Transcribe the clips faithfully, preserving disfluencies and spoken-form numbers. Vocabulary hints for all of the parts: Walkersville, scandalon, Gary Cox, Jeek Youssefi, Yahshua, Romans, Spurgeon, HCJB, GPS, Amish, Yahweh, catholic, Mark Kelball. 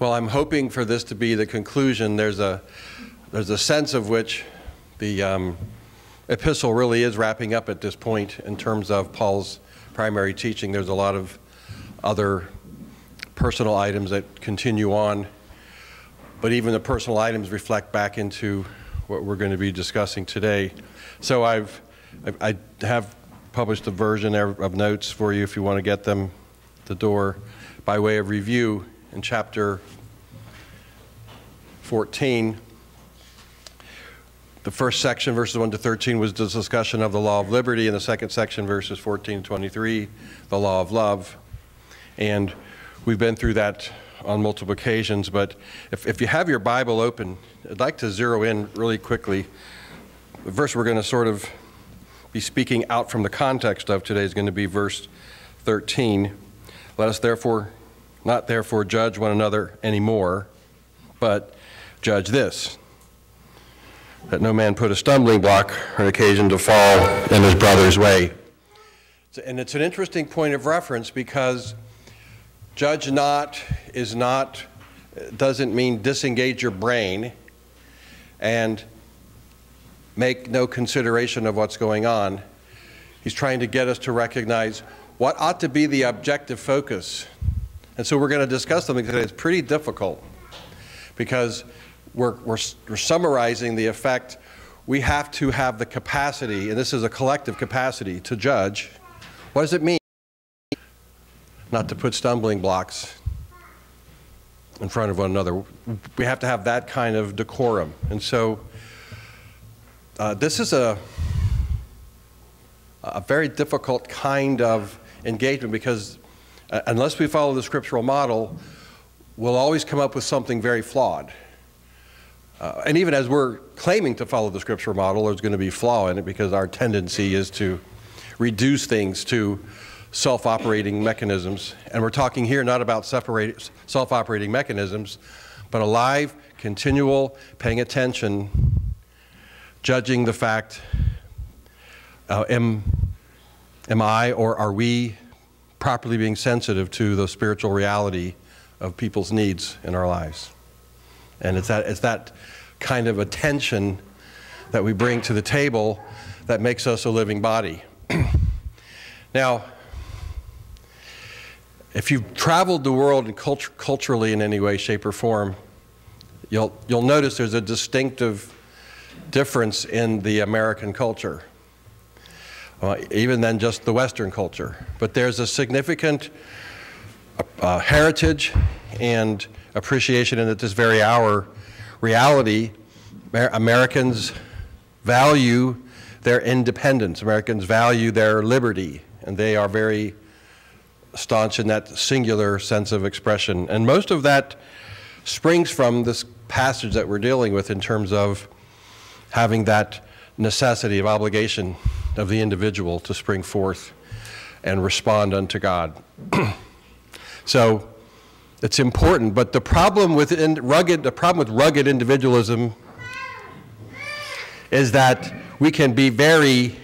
Well, I'm hoping for this to be the conclusion. There's a, there's a sense of which the um, epistle really is wrapping up at this point in terms of Paul's primary teaching. There's a lot of other personal items that continue on, but even the personal items reflect back into what we're going to be discussing today. So I've, I have published a version of notes for you if you want to get them at the door by way of review. In chapter fourteen, the first section, verses one to thirteen, was the discussion of the law of liberty, and the second section, verses fourteen to twenty-three, the law of love. And we've been through that on multiple occasions, but if, if you have your Bible open, I'd like to zero in really quickly. The verse we're going to sort of be speaking out from the context of today is going to be verse thirteen. Let us therefore not therefore judge one another anymore, but judge this, that no man put a stumbling block or an occasion to fall in his brother's way. And it's an interesting point of reference, because judge not is not, doesn't mean disengage your brain and make no consideration of what's going on. He's trying to get us to recognize what ought to be the objective focus. And so we're going to discuss something today. It's pretty difficult because we're, we're, we're summarizing the effect. We have to have the capacity, and this is a collective capacity, to judge. What does it mean not to put stumbling blocks in front of one another? We have to have that kind of decorum. And so uh, this is a, a very difficult kind of engagement, because unless we follow the scriptural model, we'll always come up with something very flawed. Uh, and even as we're claiming to follow the scriptural model, there's going to be flaw in it, because our tendency is to reduce things to self-operating mechanisms. And we're talking here not about separate self-operating mechanisms, but a live, continual, paying attention, judging the fact, uh, am, am I or are we properly being sensitive to the spiritual reality of people's needs in our lives. And it's that, it's that kind of attention that we bring to the table that makes us a living body. Now, if you've traveled the world and culture, culturally in any way, shape, or form, you'll, you'll notice there's a distinctive difference in the American culture. Uh, even than just the Western culture. But there's a significant uh, heritage and appreciation, and at this very hour, reality, Amer Americans value their independence. Americans value their liberty, and they are very staunch in that singular sense of expression. And most of that springs from this passage that we're dealing with in terms of having that necessity of obligation of the individual to spring forth and respond unto God. So it's important, but the problem with in rugged, the problem with rugged individualism is that we can be very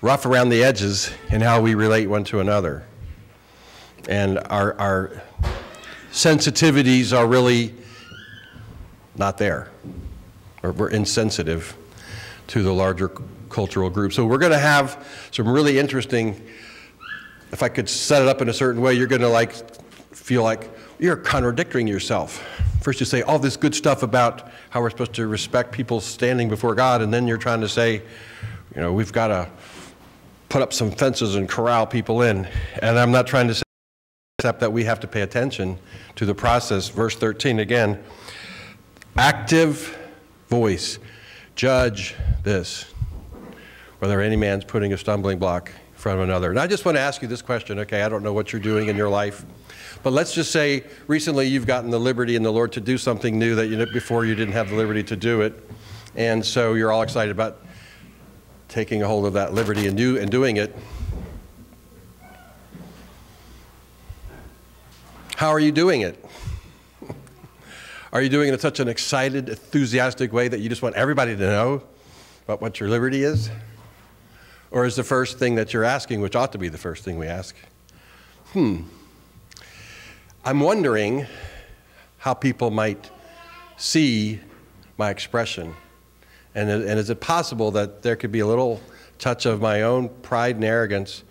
rough around the edges in how we relate one to another. And our, our sensitivities are really not there, or we're insensitive to the larger cultural group. So we're going to have some really interesting, if I could set it up in a certain way, you're going to like feel like you're contradicting yourself. First you say all this good stuff about how we're supposed to respect people standing before God, and then you're trying to say, you know, we've got to put up some fences and corral people in. And I'm not trying to say, except that we have to pay attention to the process. Verse thirteen again, active voice, judge this, whether any man's putting a stumbling block in front of another. And I just want to ask you this question, okay, I don't know what you're doing in your life, but let's just say recently you've gotten the liberty in the Lord to do something new that you know, before you didn't have the liberty to do it, and so you're all excited about taking a hold of that liberty and, do, and doing it. How are you doing it? Are you doing it in such an excited, enthusiastic way that you just want everybody to know about what your liberty is? Or is the first thing that you're asking, which ought to be the first thing we ask, hmm, I'm wondering how people might see my expression. And, and is it possible that there could be a little touch of my own pride and arrogance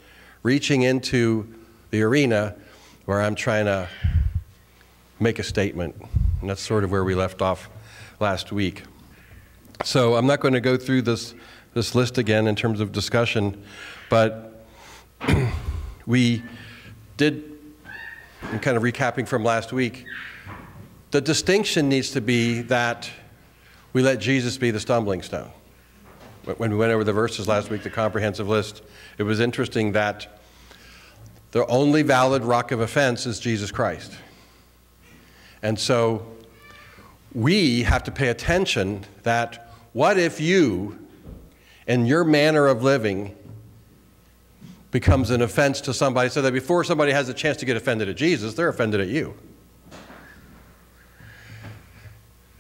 reaching into the arena where I'm trying to make a statement? And that's sort of where we left off last week. So I'm not going to go through this, this list again in terms of discussion, but we did, I'm kind of recapping from last week, the distinction needs to be that we let Jesus be the stumbling stone. When we went over the verses last week, the comprehensive list, it was interesting that the only valid rock of offense is Jesus Christ. And so we have to pay attention that what if you and your manner of living becomes an offense to somebody, so that before somebody has a chance to get offended at Jesus, they're offended at you.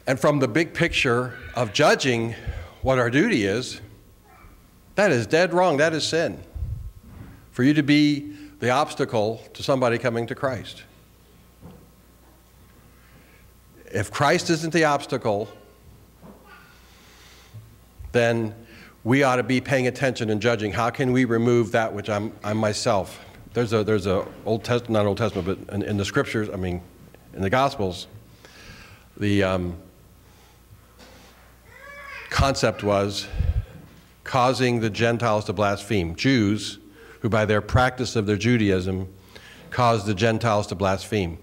And from the big picture of judging what our duty is, that is dead wrong. That is sin. For you to be the obstacle to somebody coming to Christ. If Christ isn't the obstacle, then we ought to be paying attention and judging. How can we remove that which I'm, I'm myself? There's a, there's a Old Testament, not Old Testament, but in, in the scriptures, I mean, in the Gospels, the um, concept was causing the Gentiles to blaspheme. Jews, who by their practice of their Judaism, caused the Gentiles to blaspheme.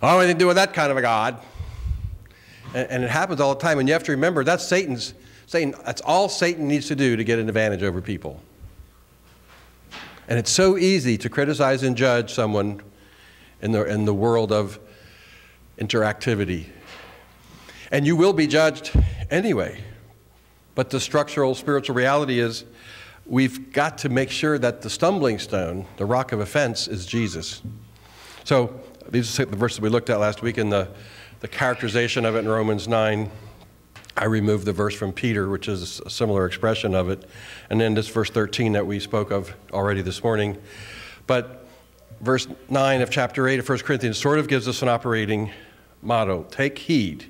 I don't have anything to do with that kind of a God. And, and it happens all the time. And you have to remember, that's Satan's, Satan, that's all Satan needs to do to get an advantage over people. And it's so easy to criticize and judge someone in the, in the world of interactivity. And you will be judged anyway. But the structural spiritual reality is we've got to make sure that the stumbling stone, the rock of offense, is Jesus. So these are the verses we looked at last week, and the, the characterization of it in Romans nine. I removed the verse from Peter, which is a similar expression of it. And then this verse thirteen that we spoke of already this morning. But verse nine of chapter eight of First Corinthians sort of gives us an operating motto. Take heed.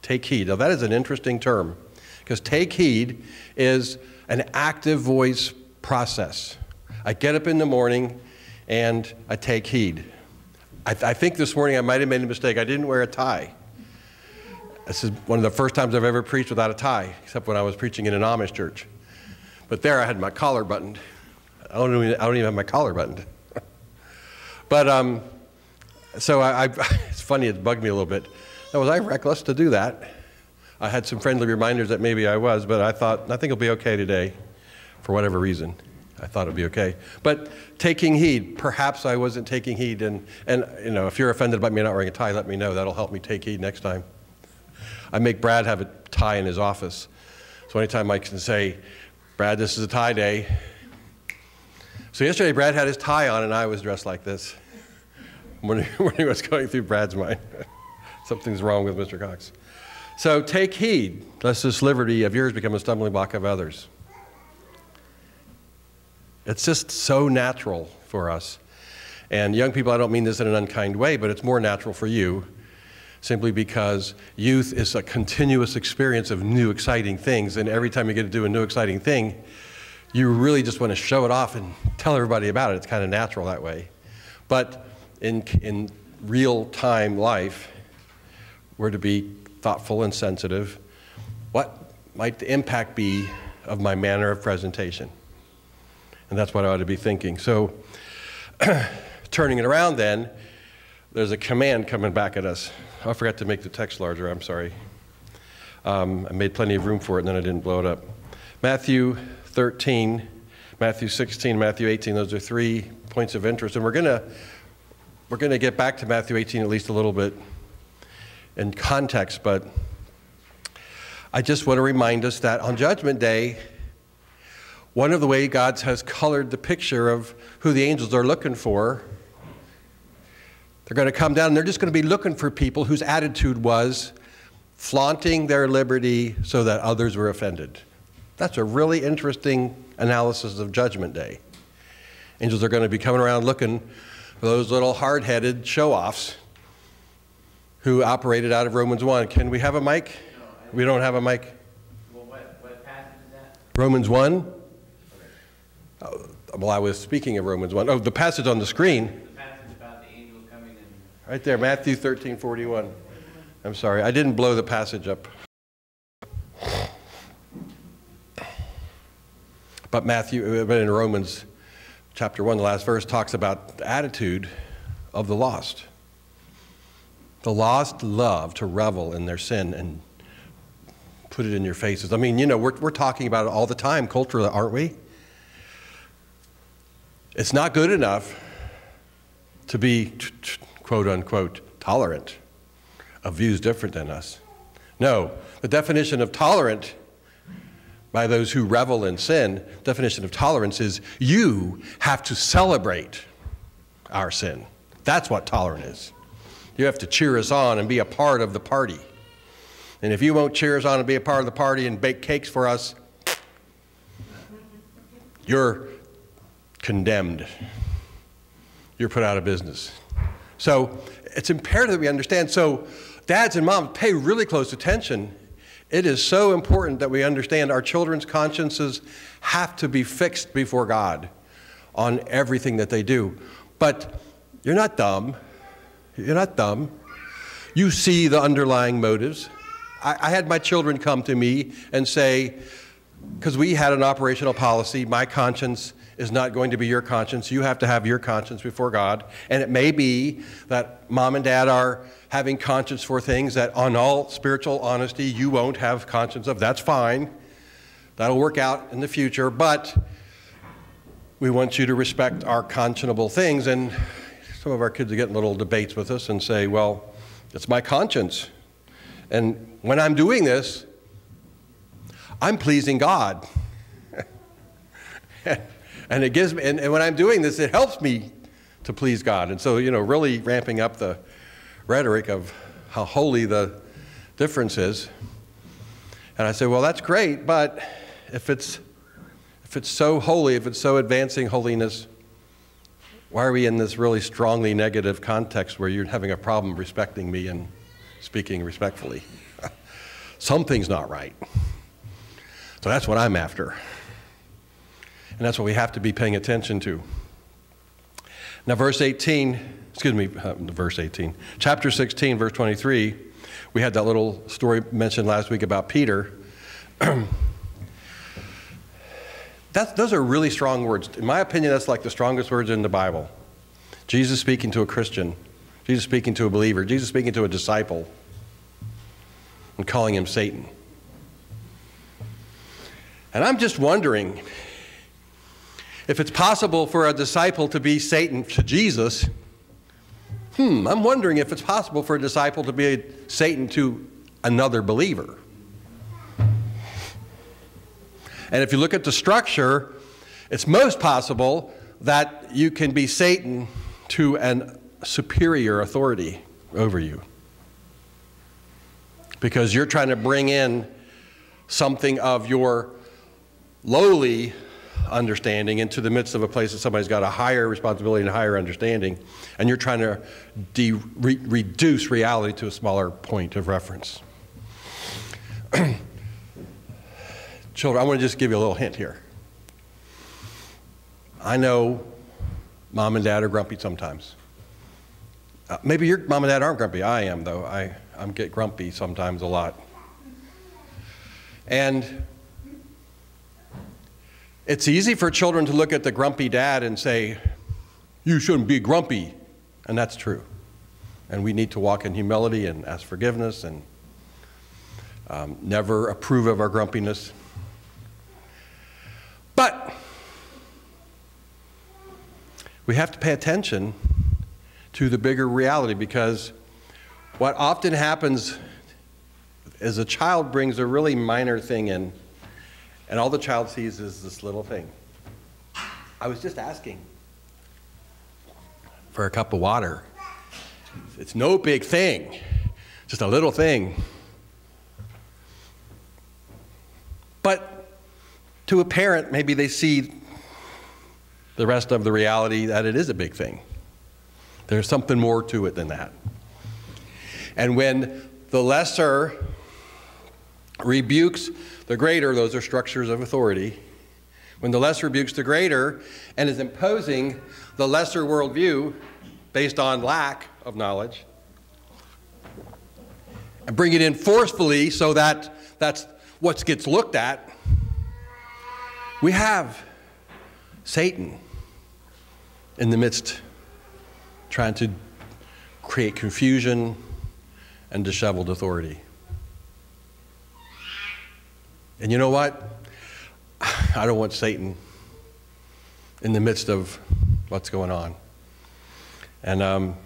Take heed. Now that is an interesting term, because take heed is an active voice process. I get up in the morning and I take heed. I, th I think this morning I might have made a mistake. I didn't wear a tie. This is one of the first times I've ever preached without a tie, except when I was preaching in an Amish church. But there I had my collar buttoned. I don't even, I don't even have my collar buttoned. But um, so I, I, it's funny, it bugged me a little bit. Now, was I reckless to do that? I had some friendly reminders that maybe I was, but I thought, I think it'll be okay today, for whatever reason. I thought it'd be okay. But taking heed, perhaps I wasn't taking heed. And, and you know, if you're offended by me not wearing a tie, let me know. That'll help me take heed next time. I make Brad have a tie in his office. So anytime I can say, Brad, this is a tie day. So yesterday, Brad had his tie on, and I was dressed like this. I'm wondering, wondering what's going through Brad's mind. Something's wrong with Mister Cox. So take heed, lest this liberty of yours become a stumbling block of others. It's just so natural for us. And young people, I don't mean this in an unkind way, but it's more natural for you simply because youth is a continuous experience of new, exciting things. And every time you get to do a new, exciting thing, you really just want to show it off and tell everybody about it. It's kind of natural that way. But in, in real-time life, we're to be thoughtful and sensitive. What might the impact be of my manner of presentation? And that's what I ought to be thinking. So turning it around then, there's a command coming back at us. I forgot to make the text larger, I'm sorry. Um, I made plenty of room for it, and then I didn't blow it up. Matthew thirteen, Matthew sixteen, Matthew eighteen, those are three points of interest. And we're gonna, we're gonna get back to Matthew eighteen at least a little bit in context, but I just want to remind us that on Judgment Day, one of the ways God has colored the picture of who the angels are looking for, they're going to come down and they're just going to be looking for people whose attitude was flaunting their liberty so that others were offended. That's a really interesting analysis of Judgment Day. Angels are going to be coming around looking for those little hard-headed show-offs who operated out of Romans one. Can we have a mic? No, we don't have a mic. Well, what, what passage is that? Romans one. Okay. Oh, well, I was speaking of Romans one. Oh, the passage on the screen. The passage about the angel coming in. Right there, Matthew thirteen forty-one. I'm sorry, I didn't blow the passage up. But Matthew, but in Romans chapter one, the last verse talks about the attitude of the lost. The lost love to revel in their sin and put it in your faces. I mean, you know, we're, we're talking about it all the time culturally, aren't we? It's not good enough to be, quote unquote, tolerant of views different than us. No, the definition of tolerant by those who revel in sin, definition of tolerance is you have to celebrate our sin. That's what tolerant is. You have to cheer us on and be a part of the party. And if you won't cheer us on and be a part of the party and bake cakes for us, you're condemned. You're put out of business. So it's imperative that we understand. So dads and moms, pay really close attention. It is so important that we understand our children's consciences have to be fixed before God on everything that they do. But you're not dumb. You're not dumb. You see the underlying motives. I, I had my children come to me and say, because we had an operational policy, my conscience is not going to be your conscience. You have to have your conscience before God. And it may be that mom and dad are having conscience for things that on all spiritual honesty, you won't have conscience of. That's fine. That'll work out in the future. But we want you to respect our conscionable things. And some of our kids are getting little debates with us and say, well, it's my conscience. And when I'm doing this, I'm pleasing God. And it gives me, and, and when I'm doing this, it helps me to please God. And so, you know, really ramping up the rhetoric of how holy the difference is. And I say, well, that's great, but if it's, if it's so holy, if it's so advancing holiness, why are we in this really strongly negative context where you're having a problem respecting me and speaking respectfully? Something's not right. So that's what I'm after. And that's what we have to be paying attention to. Now, verse eighteen, excuse me, uh, verse eighteen, chapter sixteen, verse twenty-three, we had that little story mentioned last week about Peter. That's, those are really strong words. In my opinion, that's like the strongest words in the Bible. Jesus speaking to a Christian, Jesus speaking to a believer, Jesus speaking to a disciple, and calling him Satan. And I'm just wondering, if it's possible for a disciple to be Satan to Jesus, hmm, I'm wondering if it's possible for a disciple to be a Satan to another believer. And if you look at the structure, it's most possible that you can be Satan to an superior authority over you. Because you're trying to bring in something of your lowly understanding into the midst of a place that somebody's got a higher responsibility and a higher understanding, and you're trying to de re reduce reality to a smaller point of reference. Children, I want to just give you a little hint here. I know mom and dad are grumpy sometimes. Uh, maybe your mom and dad aren't grumpy. I am, though. I I'm get grumpy sometimes a lot. And it's easy for children to look at the grumpy dad and say, you shouldn't be grumpy. And that's true. And we need to walk in humility and ask forgiveness and um, never approve of our grumpiness. But we have to pay attention to the bigger reality, because what often happens is a child brings a really minor thing in, and all the child sees is this little thing. I was just asking for a cup of water. It's no big thing, just a little thing. But to a parent, maybe they see the rest of the reality that it is a big thing. There's something more to it than that. And when the lesser rebukes the greater, those are structures of authority, when the lesser rebukes the greater and is imposing the lesser worldview based on lack of knowledge, and bring it in forcefully so that that's what gets looked at, we have Satan in the midst trying to create confusion and disheveled authority. And you know what? I don't want Satan in the midst of what's going on. And um,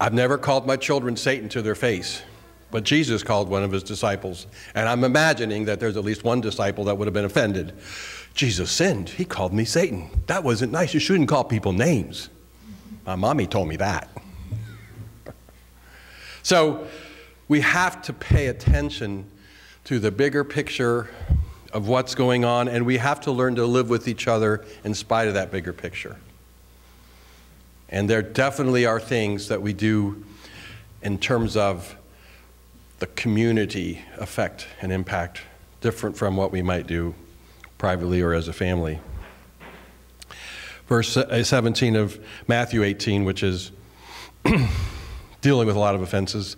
I've never called my children Satan to their face, but Jesus called one of his disciples. And I'm imagining that there's at least one disciple that would have been offended. Jesus sinned. He called me Satan. That wasn't nice. You shouldn't call people names. My mommy told me that. So we have to pay attention to the bigger picture of what's going on, and we have to learn to live with each other in spite of that bigger picture. And there definitely are things that we do in terms of the community effect and impact different from what we might do privately or as a family. Verse seventeen of Matthew eighteen, which is dealing with a lot of offenses.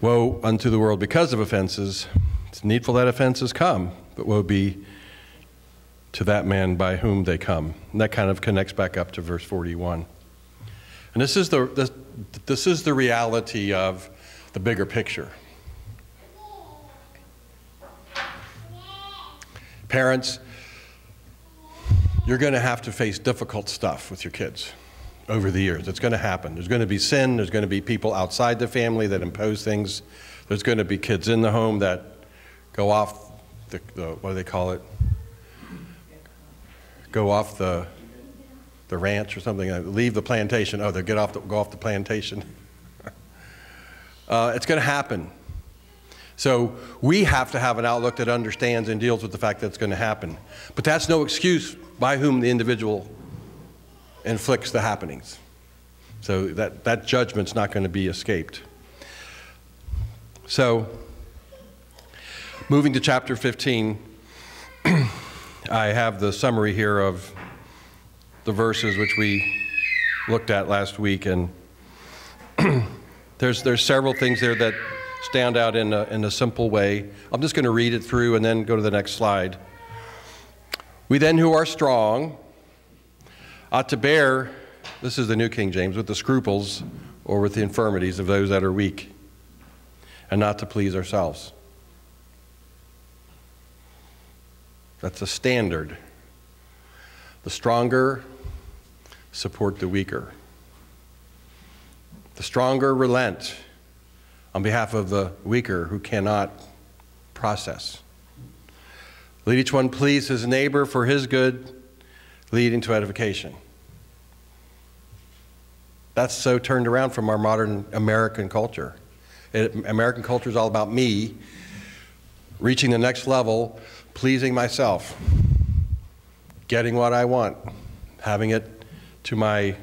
Woe unto the world because of offenses. It's needful that offenses come, but woe be to that man by whom they come. And that kind of connects back up to verse forty-one. And this is the, this, this is the reality of the bigger picture. Parents, you're going to have to face difficult stuff with your kids over the years. It's going to happen. There's going to be sin. There's going to be people outside the family that impose things. There's going to be kids in the home that go off the, the what do they call it? Go off the, the ranch or something. Leave the plantation. Oh, they get off the, go off the plantation. uh, it's going to happen. So we have to have an outlook that understands and deals with the fact that it's going to happen. But that's no excuse by whom the individual inflicts the happenings. So that, that judgment's not going to be escaped. So moving to chapter fifteen, I have the summary here of the verses which we looked at last week. And there's, there's several things there that stand out in a, in a simple way. I'm just going to read it through and then go to the next slide. We then who are strong ought to bear, this is the New King James, with the scruples or with the infirmities of those that are weak, and not to please ourselves. That's a standard. The stronger support the weaker. The stronger relent on behalf of the weaker who cannot process. Let each one please his neighbor for his good, leading to edification. That's so turned around from our modern American culture. It, American culture is all about me, reaching the next level, pleasing myself, getting what I want, having it to my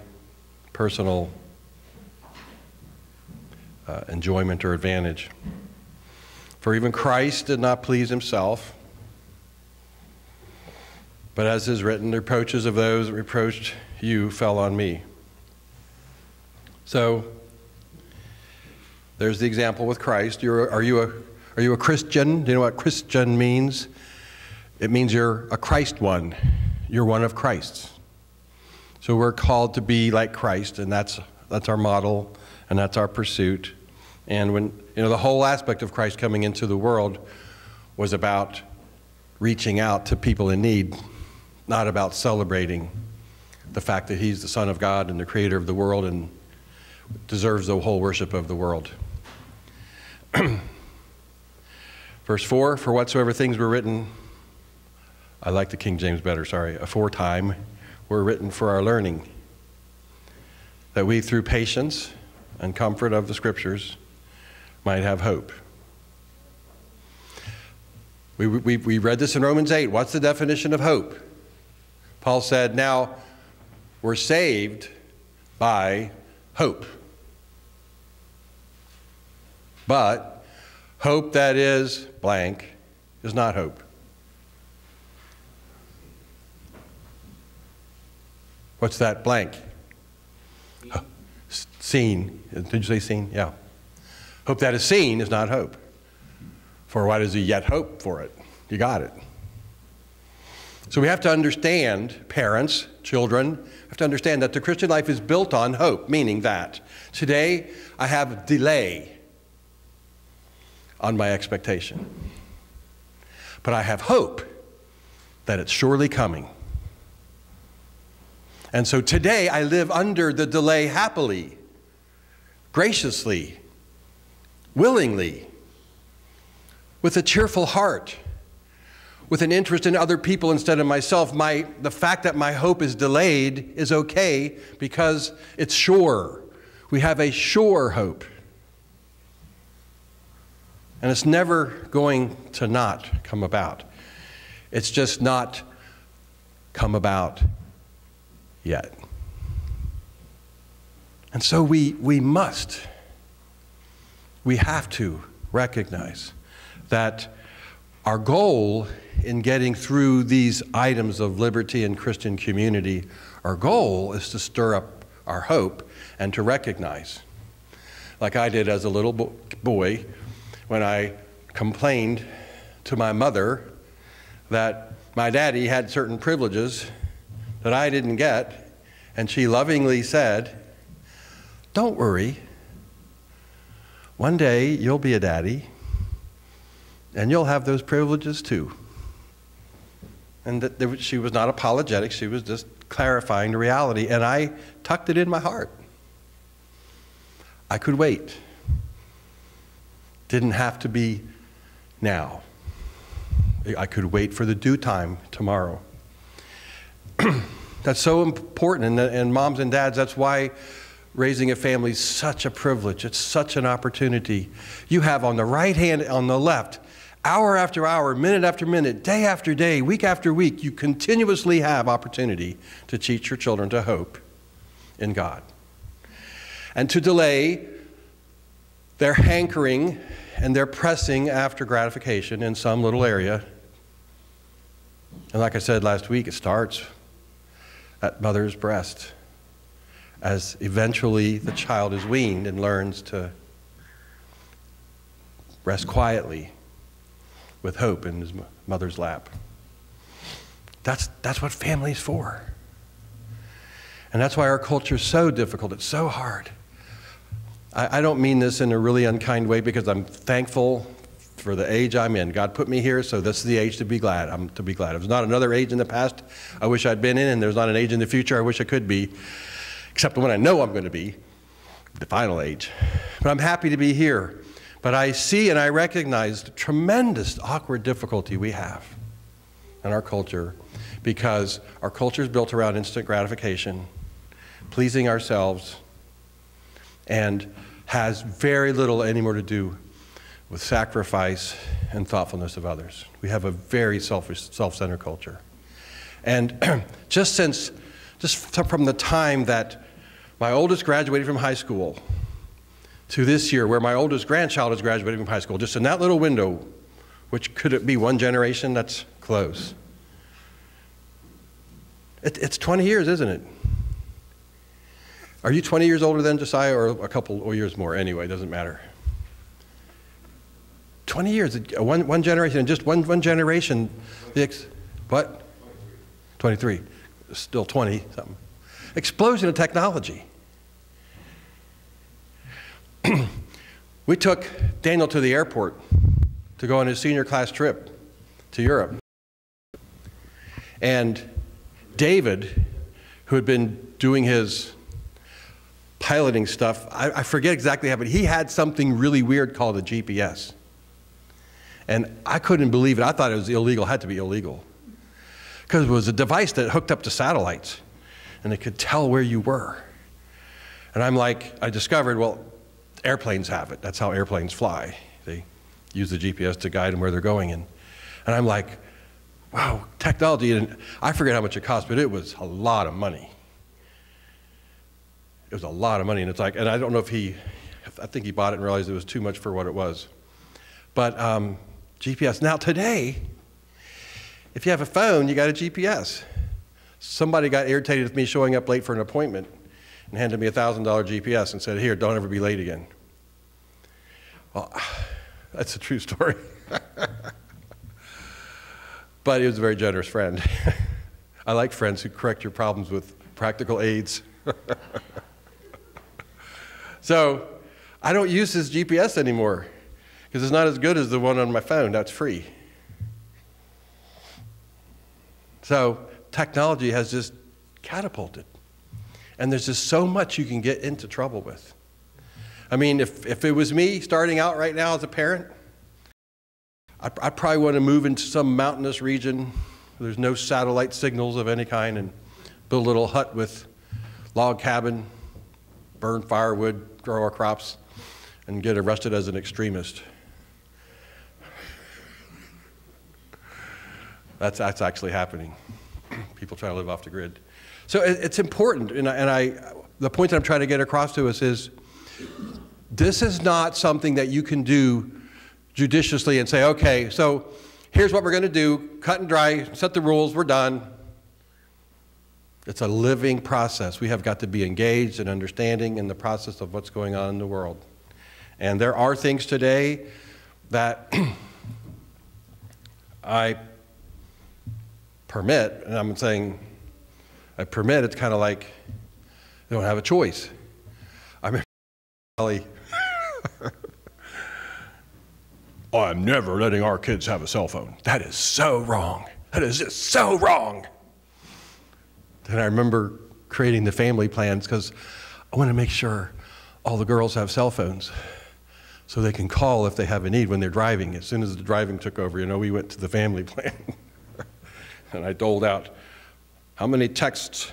personal Uh, enjoyment or advantage. For even Christ did not please himself, but as is written, the reproaches of those that reproached you fell on me. So there's the example with Christ. You're, are, you a, are you a Christian? Do you know what Christian means? It means you're a Christ one. You're one of Christ's. So we're called to be like Christ, and that's, that's our model, and that's our pursuit. And when, you know, the whole aspect of Christ coming into the world was about reaching out to people in need, not about celebrating the fact that he's the Son of God and the creator of the world and deserves the whole worship of the world. Verse four, for whatsoever things were written, I like the King James better, sorry, aforetime, were written for our learning, that we through patience and comfort of the scriptures might have hope. We, we, we read this in Romans eight. What's the definition of hope? Paul said, now we're saved by hope. But hope that is blank is not hope. What's that blank? Seen. Seen. Did you say seen? Yeah. Hope that is seen is not hope. For why does he yet hope for it? You got it. So we have to understand, parents, children, have to understand that the Christian life is built on hope, meaning that today I have delay on my expectation. But I have hope that it's surely coming. And so today I live under the delay happily, graciously, willingly, with a cheerful heart, with an interest in other people instead of myself. My, the fact that my hope is delayed is okay because it's sure. We have a sure hope. And it's never going to not come about. It's just not come about yet. And so we, we must, we have to recognize that our goal in getting through these items of liberty and Christian community, our goal is to stir up our hope and to recognize, like I did as a little boy, when I complained to my mother that my daddy had certain privileges that I didn't get, and she lovingly said, "Don't worry, one day you'll be a daddy, and you'll have those privileges too." And that there was, she was not apologetic, she was just clarifying the reality, and I tucked it in my heart. I could wait. Didn't have to be now. I could wait for the due time tomorrow. That's so important, and, and moms and dads, that's why raising a family is such a privilege. It's such an opportunity. You have on the right hand, on the left, hour after hour, minute after minute, day after day, week after week, you continuously have opportunity to teach your children to hope in God. And to delay their hankering and their pressing after gratification in some little area. And like I said last week, it starts at mother's breast, as eventually the child is weaned and learns to rest quietly with hope in his mother's lap. That's, that's what family is for. And that's why our culture is so difficult. It's so hard. I don't mean this in a really unkind way, because I'm thankful for the age I'm in. God put me here, so this is the age to be glad. I'm to be glad. If there's not another age in the past I wish I'd been in, and there's not an age in the future I wish I could be, except the one I know I'm going to be, the final age. But I'm happy to be here. But I see and I recognize the tremendous awkward difficulty we have in our culture, because our culture is built around instant gratification, pleasing ourselves, and has very little anymore to do with sacrifice and thoughtfulness of others. We have a very selfish, self-centered culture. And just since, just from the time that my oldest graduated from high school to this year, where my oldest grandchild is graduating from high school, just in that little window, which could it be one generation? That's close. It, it's twenty years, isn't it? Are you twenty years older than Josiah, or a couple or years more? Anyway, it doesn't matter. twenty years, one, one generation, and just one, one generation. The ex what? twenty-three. Still twenty-something. Explosion of technology. We took Daniel to the airport to go on his senior class trip to Europe. And David, who had been doing his piloting stuff, I, I forget exactly how, but he had something really weird called a G P S. And I couldn't believe it. I thought it was illegal. It had to be illegal. Because it was a device that hooked up to satellites, and it could tell where you were. And I'm like, I discovered, well, airplanes have it. That's how airplanes fly. They use the G P S to guide them where they're going. And, and I'm like, wow, technology. And I forget how much it cost, but it was a lot of money. It was a lot of money, and it's like, and I don't know if he I think he bought it and realized it was too much for what it was. But um, G P S. Now today, if you have a phone, you got a G P S. Somebody got irritated with me showing up late for an appointment and handed me a one thousand dollar G P S and said, here, don't ever be late again. Well, that's a true story. But he was a very generous friend. I like friends who correct your problems with practical aids. So I don't use this G P S anymore because it's not as good as the one on my phone. That's free. So technology has just catapulted. And there's just so much you can get into trouble with. I mean, if, if it was me starting out right now as a parent, I, I probably want to move into some mountainous region where there's no satellite signals of any kind and build a little hut with log cabin, burn firewood, grow our crops, and get arrested as an extremist. That's, that's actually happening. People trying to live off the grid. So it, it's important, and I, and I, the point that I'm trying to get across to us is, this is not something that you can do judiciously and say, okay, so here's what we're going to do, cut and dry, set the rules, we're done. It's a living process. We have got to be engaged and understanding in the process of what's going on in the world. And there are things today that I permit, and I'm saying I permit, it's kind of like you don't have a choice. I mean, oh, I'm never letting our kids have a cell phone. That is so wrong. That is just so wrong. And I remember creating the family plans because I want to make sure all the girls have cell phones so they can call if they have a need when they're driving. As soon as the driving took over, you know, we went to the family plan. And I doled out, how many texts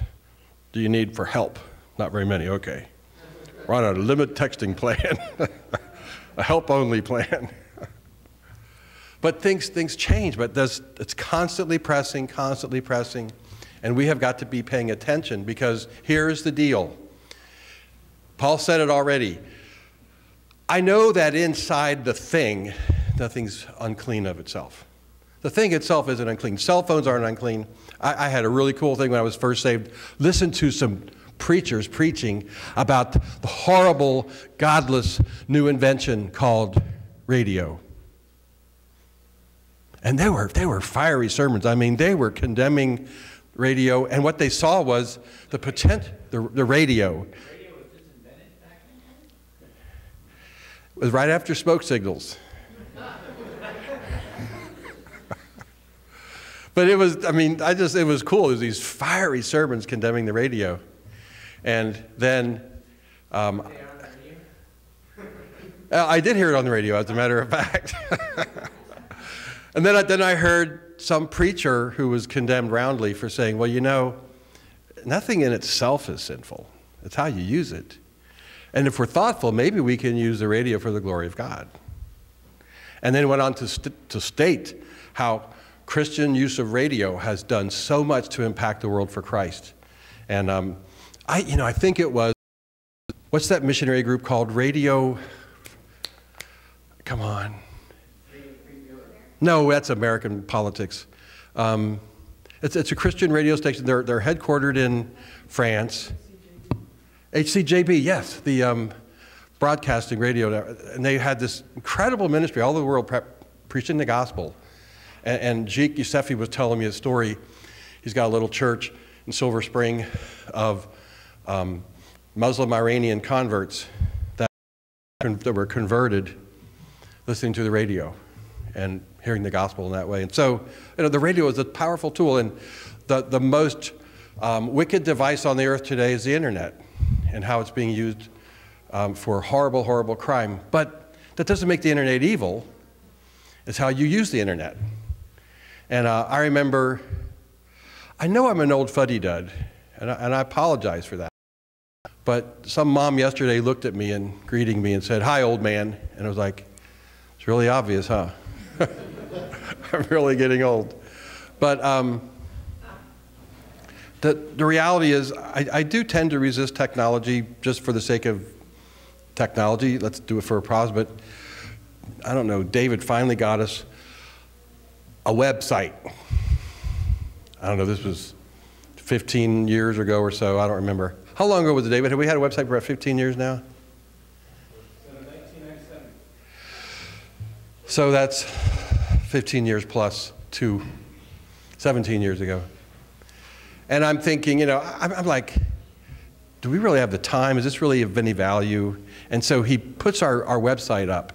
do you need for help? Not very many, okay. We're on a limit texting plan, a help-only plan. But things, things change, but there's, it's constantly pressing, constantly pressing, and we have got to be paying attention because here's the deal. Paul said it already. I know that inside the thing, nothing's unclean of itself. The thing itself isn't unclean. Cell phones aren't unclean. I, I had a really cool thing when I was first saved. Listen to some preachers preaching about the horrible, godless new invention called radio. And they were, they were fiery sermons. I mean, they were condemning radio, and what they saw was the potential, the, the radio. Radio was just invented back then? It was right after smoke signals. But it was, I mean, I just, it was cool. It was these fiery sermons condemning the radio. And then, um, I did hear it on the radio, as a matter of fact. And then I, then I heard some preacher who was condemned roundly for saying, well, you know, nothing in itself is sinful. It's how you use it. And if we're thoughtful, maybe we can use the radio for the glory of God. And then went on to, st to state how Christian use of radio has done so much to impact the world for Christ. And um, I, you know, I think it was, what's that missionary group called? Radio, come on. No, that's American politics. Um, it's, it's a Christian radio station. They're, they're headquartered in France. H C J B, yes, the um, broadcasting radio. And they had this incredible ministry all over the world pre preaching the gospel. And Jeek Youssefi was telling me a story. He's got a little church in Silver Spring of um, Muslim Iranian converts that were converted listening to the radio and hearing the gospel in that way. And so, you know, the radio is a powerful tool, and the, the most um, wicked device on the earth today is the internet and how it's being used um, for horrible, horrible crime. But that doesn't make the internet evil. It's how you use the internet. And uh, I remember, I know I'm an old fuddy-dud, and I, and I apologize for that. But some mom yesterday looked at me and greeting me and said, hi, old man. And I was like, it's really obvious, huh? I'm really getting old. But um, the, the reality is I, I do tend to resist technology just for the sake of technology, let's do it for a pros, but I don't know, David finally got us a website. I don't know, this was fifteen years ago or so, I don't remember. How long ago was it, David? Have we had a website for about fifteen years now? nineteen ninety-seven. So that's fifteen years plus two, seventeen years ago. And I'm thinking, you know, I'm, I'm like, do we really have the time? Is this really of any value? And so he puts our, our website up.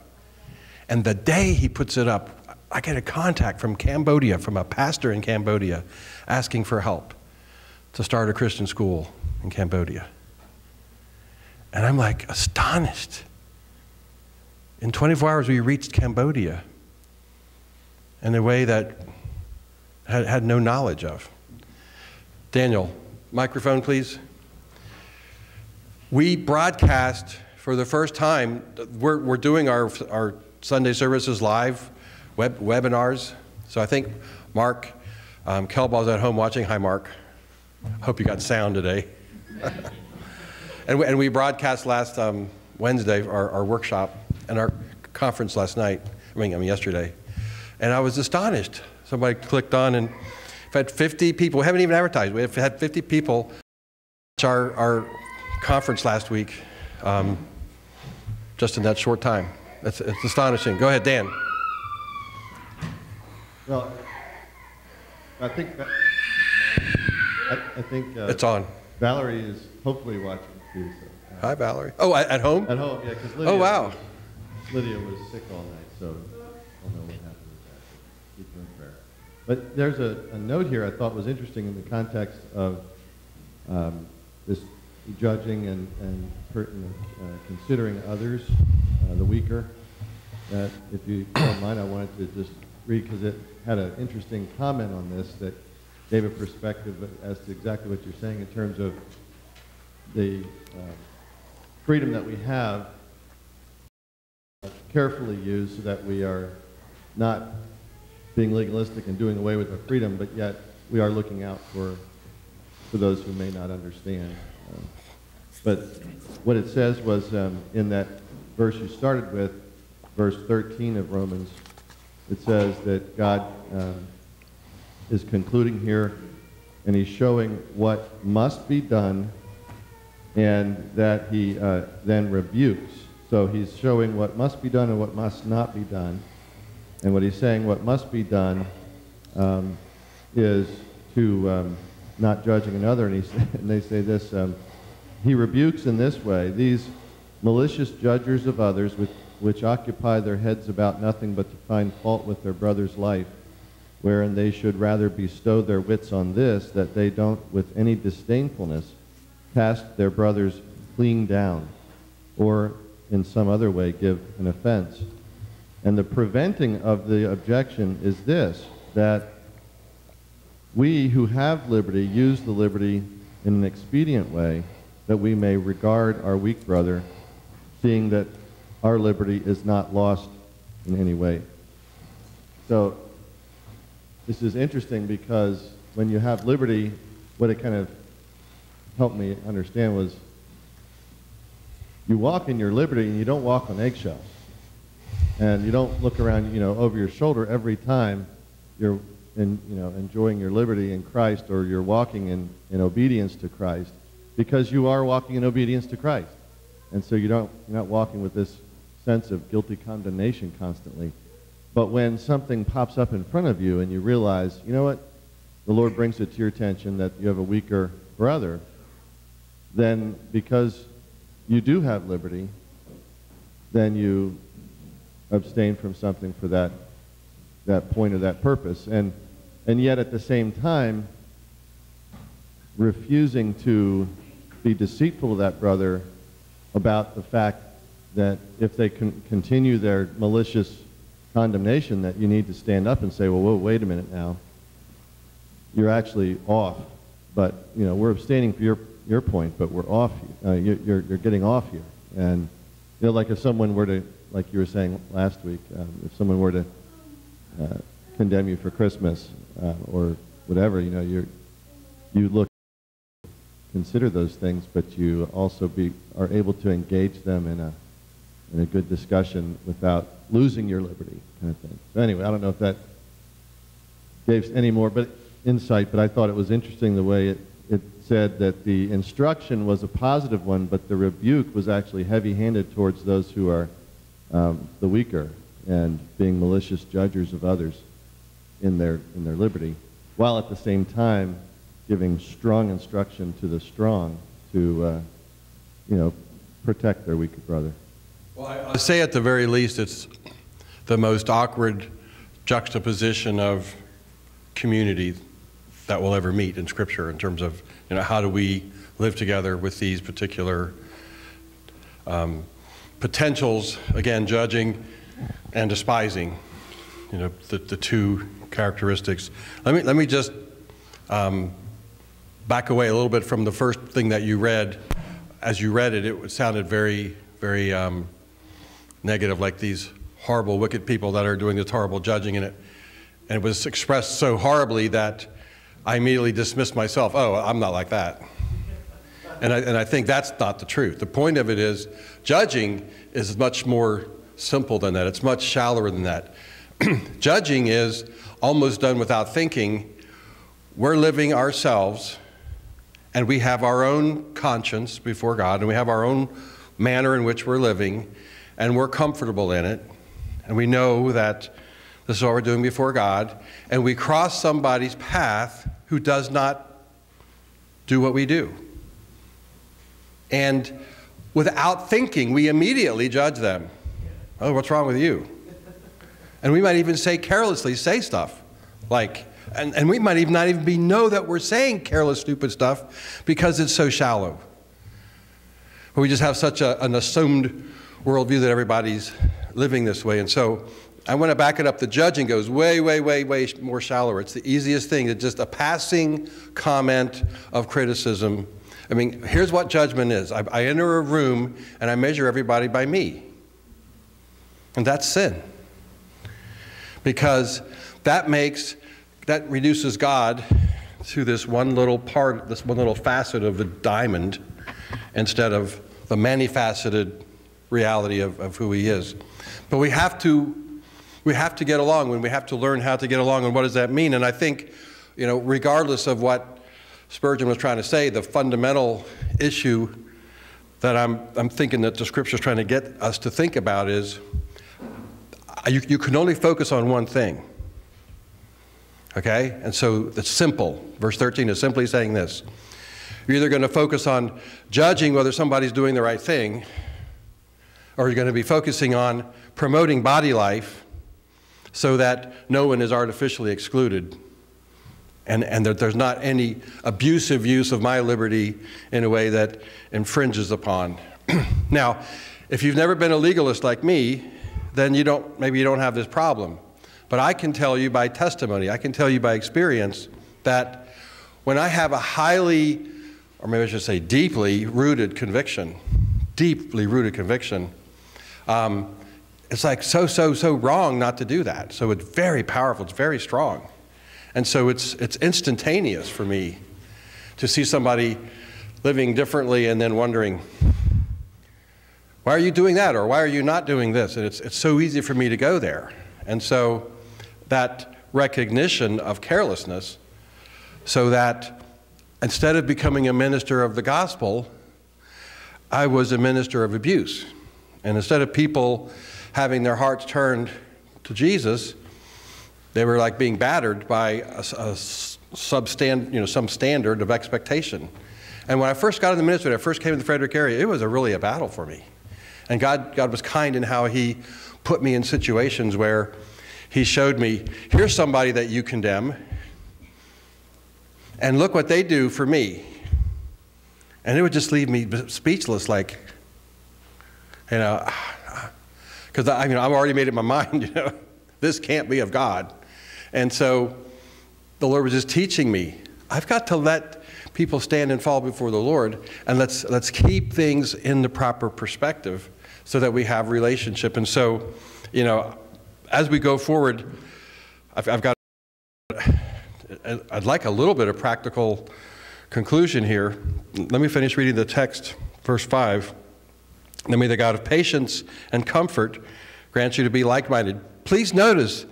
And the day he puts it up, I get a contact from Cambodia, from a pastor in Cambodia, asking for help to start a Christian school in Cambodia. And I'm like astonished. In twenty-four hours, we reached Cambodia in a way that had, had no knowledge of. Daniel, microphone, please. We broadcast for the first time. We're, we're doing our, our Sunday services live, web, webinars. So I think Mark um, Kelball's at home watching. Hi, Mark. Hope you got sound today. and, we, and we broadcast last um, Wednesday, our, our workshop, and our conference last night, I mean, I mean yesterday. And I was astonished. Somebody clicked on and we've had fifty people, we haven't even advertised, we've had fifty people watch our, our conference last week, um, just in that short time. That's, it's astonishing. Go ahead, Dan. Well, I think, that, I, I think uh, it's on. Valerie is hopefully watching too. So. Hi, Valerie. Oh, at home? At home, yeah, because Lydia, oh, wow. Lydia was sick all night, so I don't know what happened with that. Keep her in prayer. But there's a, a note here I thought was interesting in the context of um, this judging and, and uh, considering others, uh, the weaker. Uh, if you don't mind, I wanted to just read, because it had an interesting comment on this that gave a perspective as to exactly what you're saying in terms of the uh, freedom that we have uh, carefully used so that we are not being legalistic and doing away with our freedom, but yet we are looking out for, for those who may not understand. Uh, But what it says was um, in that verse you started with, verse thirteen of Romans, it says that God um, is concluding here, and he's showing what must be done, and that he uh, then rebukes. So he's showing what must be done and what must not be done. And what he's saying, what must be done um, is to um, not judging another. And, he, and they say this, um, he rebukes in this way, these malicious judgers of others which, which occupy their heads about nothing but to find fault with their brother's life, wherein they should rather bestow their wits on this, that they don't with any disdainfulness cast their brothers clean down, or in some other way give an offense. And the preventing of the objection is this, that we who have liberty use the liberty in an expedient way, that we may regard our weak brother, seeing that our liberty is not lost in any way. So this is interesting, because when you have liberty, what it kind of helped me understand was you walk in your liberty and you don't walk on eggshells. And you don't look around, you know, over your shoulder every time you're in, you know, enjoying your liberty in Christ, or you're walking in, in obedience to Christ. Because you are walking in obedience to Christ. And so you don't, you're not walking with this sense of guilty condemnation constantly. But when something pops up in front of you and you realize, you know what, the Lord brings it to your attention that you have a weaker brother, then because you do have liberty, then you abstain from something for that, that point or that purpose. And, and yet at the same time, refusing to be deceitful to that brother about the fact that if they con continue their malicious condemnation, that you need to stand up and say, well, whoa, wait a minute now, you're actually off, but you know, we're abstaining for your, your point, but we're off, uh, you, you're, you're getting off here. And you know, like if someone were to, like you were saying last week, um, if someone were to uh, condemn you for Christmas uh, or whatever, you know, you're, you look, consider those things, but you also be, are able to engage them in a in a good discussion without losing your liberty, kind of thing. But anyway, I don't know if that gave any more but insight, but I thought it was interesting the way it, it said that the instruction was a positive one, but the rebuke was actually heavy-handed towards those who are um, the weaker and being malicious judges of others in their, in their liberty, while at the same time giving strong instruction to the strong to, uh, you know, protect their weaker brother. Well, I, I say at the very least it's the most awkward juxtaposition of community that we'll ever meet in Scripture in terms of, you know, how do we live together with these particular um, potentials, again, judging and despising, you know, the, the two characteristics. Let me, let me just um, back away a little bit from the first thing that you read. As you read it, it sounded very, very um, negative, like these horrible, wicked people that are doing this horrible judging in it. And it was expressed so horribly that I immediately dismissed myself. Oh, I'm not like that. And I, and I think that's not the truth. The point of it is judging is much more simple than that. It's much shallower than that. Judging is almost done without thinking. We're living ourselves, and we have our own conscience before God, and we have our own manner in which we're living, and we're comfortable in it, and we know that this is what we're doing before God, and we cross somebody's path who does not do what we do. And without thinking, we immediately judge them. Oh, what's wrong with you? And we might even say carelessly, say stuff like, and, and we might even not even be know that we're saying careless, stupid stuff because it's so shallow. But we just have such a, an assumed worldview that everybody's living this way. And so I want to back it up. The judging goes way, way, way, way more shallower. It's the easiest thing. It's just a passing comment of criticism. I mean, here's what judgment is. I, I enter a room and I measure everybody by me. And that's sin. Because that makes, that reduces God to this one little part, this one little facet of the diamond instead of the many-faceted reality of, of who he is. But we have to We have to get along, and we have to learn how to get along, and what does that mean? And I think, you know, regardless of what Spurgeon was trying to say, the fundamental issue that I'm, I'm thinking that the Scripture is trying to get us to think about is you, you can only focus on one thing, okay? And so it's simple. Verse thirteen is simply saying this. You're either going to focus on judging whether somebody's doing the right thing, or you're going to be focusing on promoting body life, so that no one is artificially excluded and, and that there's not any abusive use of my liberty in a way that infringes upon. Now, if you've never been a legalist like me, then you don't, maybe you don't have this problem. But I can tell you by testimony, I can tell you by experience that when I have a highly, or maybe I should say deeply rooted conviction, deeply rooted conviction, um, it's like so, so, so wrong not to do that. So it's very powerful, it's very strong. And so it's, it's instantaneous for me to see somebody living differently and then wondering, why are you doing that? Or why are you not doing this? And it's, it's so easy for me to go there. And so that recognition of carelessness, so that instead of becoming a minister of the gospel, I was a minister of abuse. And instead of people having their hearts turned to Jesus, they were like being battered by a, a substand, you know, some standard of expectation. And when I first got in the ministry, when I first came to the Frederick area, it was a, really a battle for me. And God, God was kind in how he put me in situations where he showed me, here's somebody that you condemn, and look what they do for me. And it would just leave me speechless, like, you know, because I mean, I've already made up my mind, you know, this can't be of God. And so the Lord was just teaching me, I've got to let people stand and fall before the Lord, and let's, let's keep things in the proper perspective so that we have relationship. And so, you know, as we go forward, I've, I've got, I'd like a little bit of practical conclusion here. Let me finish reading the text, verse five. Then may the God of patience and comfort grant you to be like-minded. Please notice,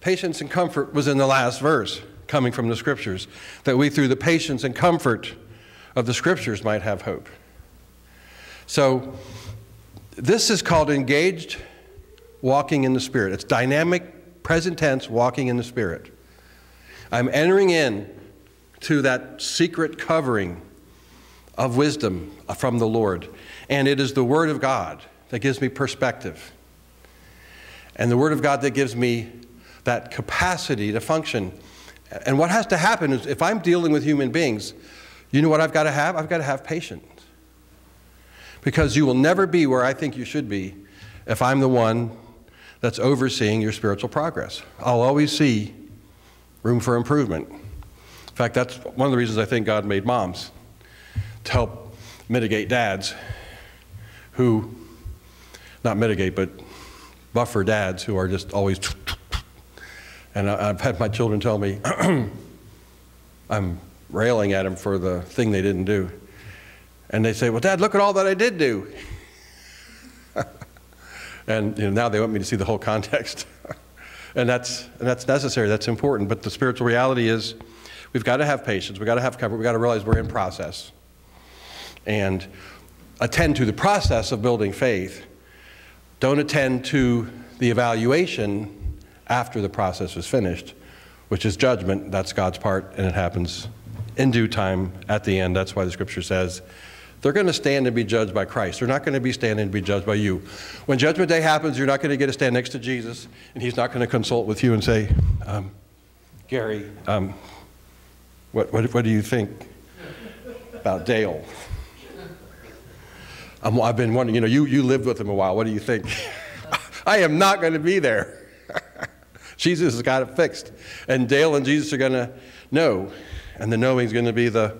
patience and comfort was in the last verse, coming from the Scriptures, that we through the patience and comfort of the Scriptures might have hope. So this is called engaged walking in the Spirit. It's dynamic, present tense, walking in the Spirit. I'm entering in to that secret covering of wisdom from the Lord. And it is the Word of God that gives me perspective. And the Word of God that gives me that capacity to function. And what has to happen is, if I'm dealing with human beings, you know what I've got to have? I've got to have patience. Because you will never be where I think you should be if I'm the one that's overseeing your spiritual progress. I'll always see room for improvement. In fact, that's one of the reasons I think God made moms, to help mitigate dads who, not mitigate, but buffer dads who are just always. And I've had my children tell me, I'm railing at them for the thing they didn't do. And they say, well, Dad, look at all that I did do. And you know, now they want me to see the whole context. and, that's, and that's necessary, that's important. But the spiritual reality is, we've got to have patience, we've got to have comfort, we've got to realize we're in process. And attend to the process of building faith. Don't attend to the evaluation after the process is finished, which is judgment. That's God's part, and it happens in due time at the end. That's why the Scripture says they're going to stand and be judged by Christ. They're not going to be standing and be judged by you. When Judgment Day happens, you're not going to get to stand next to Jesus, and he's not going to consult with you and say, um, Gary, um, what, what, what do you think about Dale? I'm, I've been wondering, you know, you, you lived with him a while. What do you think? I am not going to be there. Jesus has got it fixed. And Dale and Jesus are going to know. And the knowing is going to be the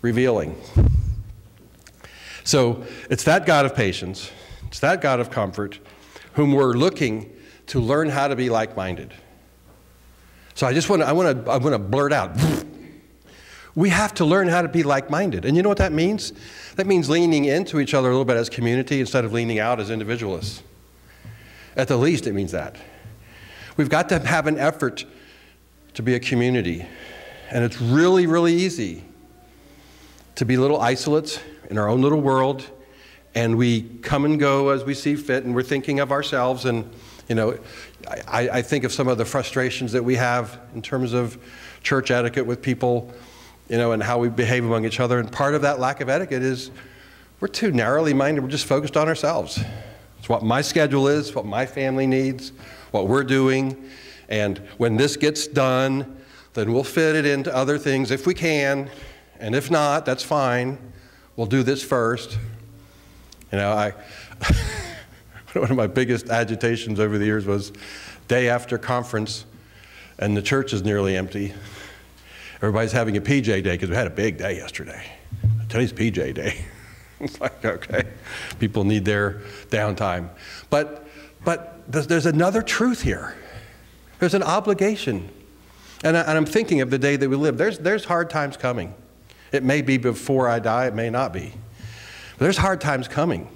revealing. So it's that God of patience. It's that God of comfort whom we're looking to learn how to be like-minded. So I just want to, I want to, I want to blurt out. We have to learn how to be like-minded. And you know what that means? That means leaning into each other a little bit as community instead of leaning out as individualists. At the least, it means that. We've got to have an effort to be a community. And it's really, really easy to be little isolates in our own little world, and we come and go as we see fit, and we're thinking of ourselves. And, you know, I, I think of some of the frustrations that we have in terms of church etiquette with people, you know, and how we behave among each other. And part of that lack of etiquette is we're too narrowly minded. We're just focused on ourselves. It's what my schedule is, what my family needs, what we're doing, and when this gets done, then we'll fit it into other things if we can, and if not, that's fine. We'll do this first. You know, I one of my biggest agitations over the years was day after conference, and the church is nearly empty. Everybody's having a P J day because we had a big day yesterday. Today's P J day. It's like, okay, people need their downtime, but but. There's another truth here. There's an obligation. And, I, and I'm thinking of the day that we live. There's, there's hard times coming. It may be before I die. It may not be. But there's hard times coming.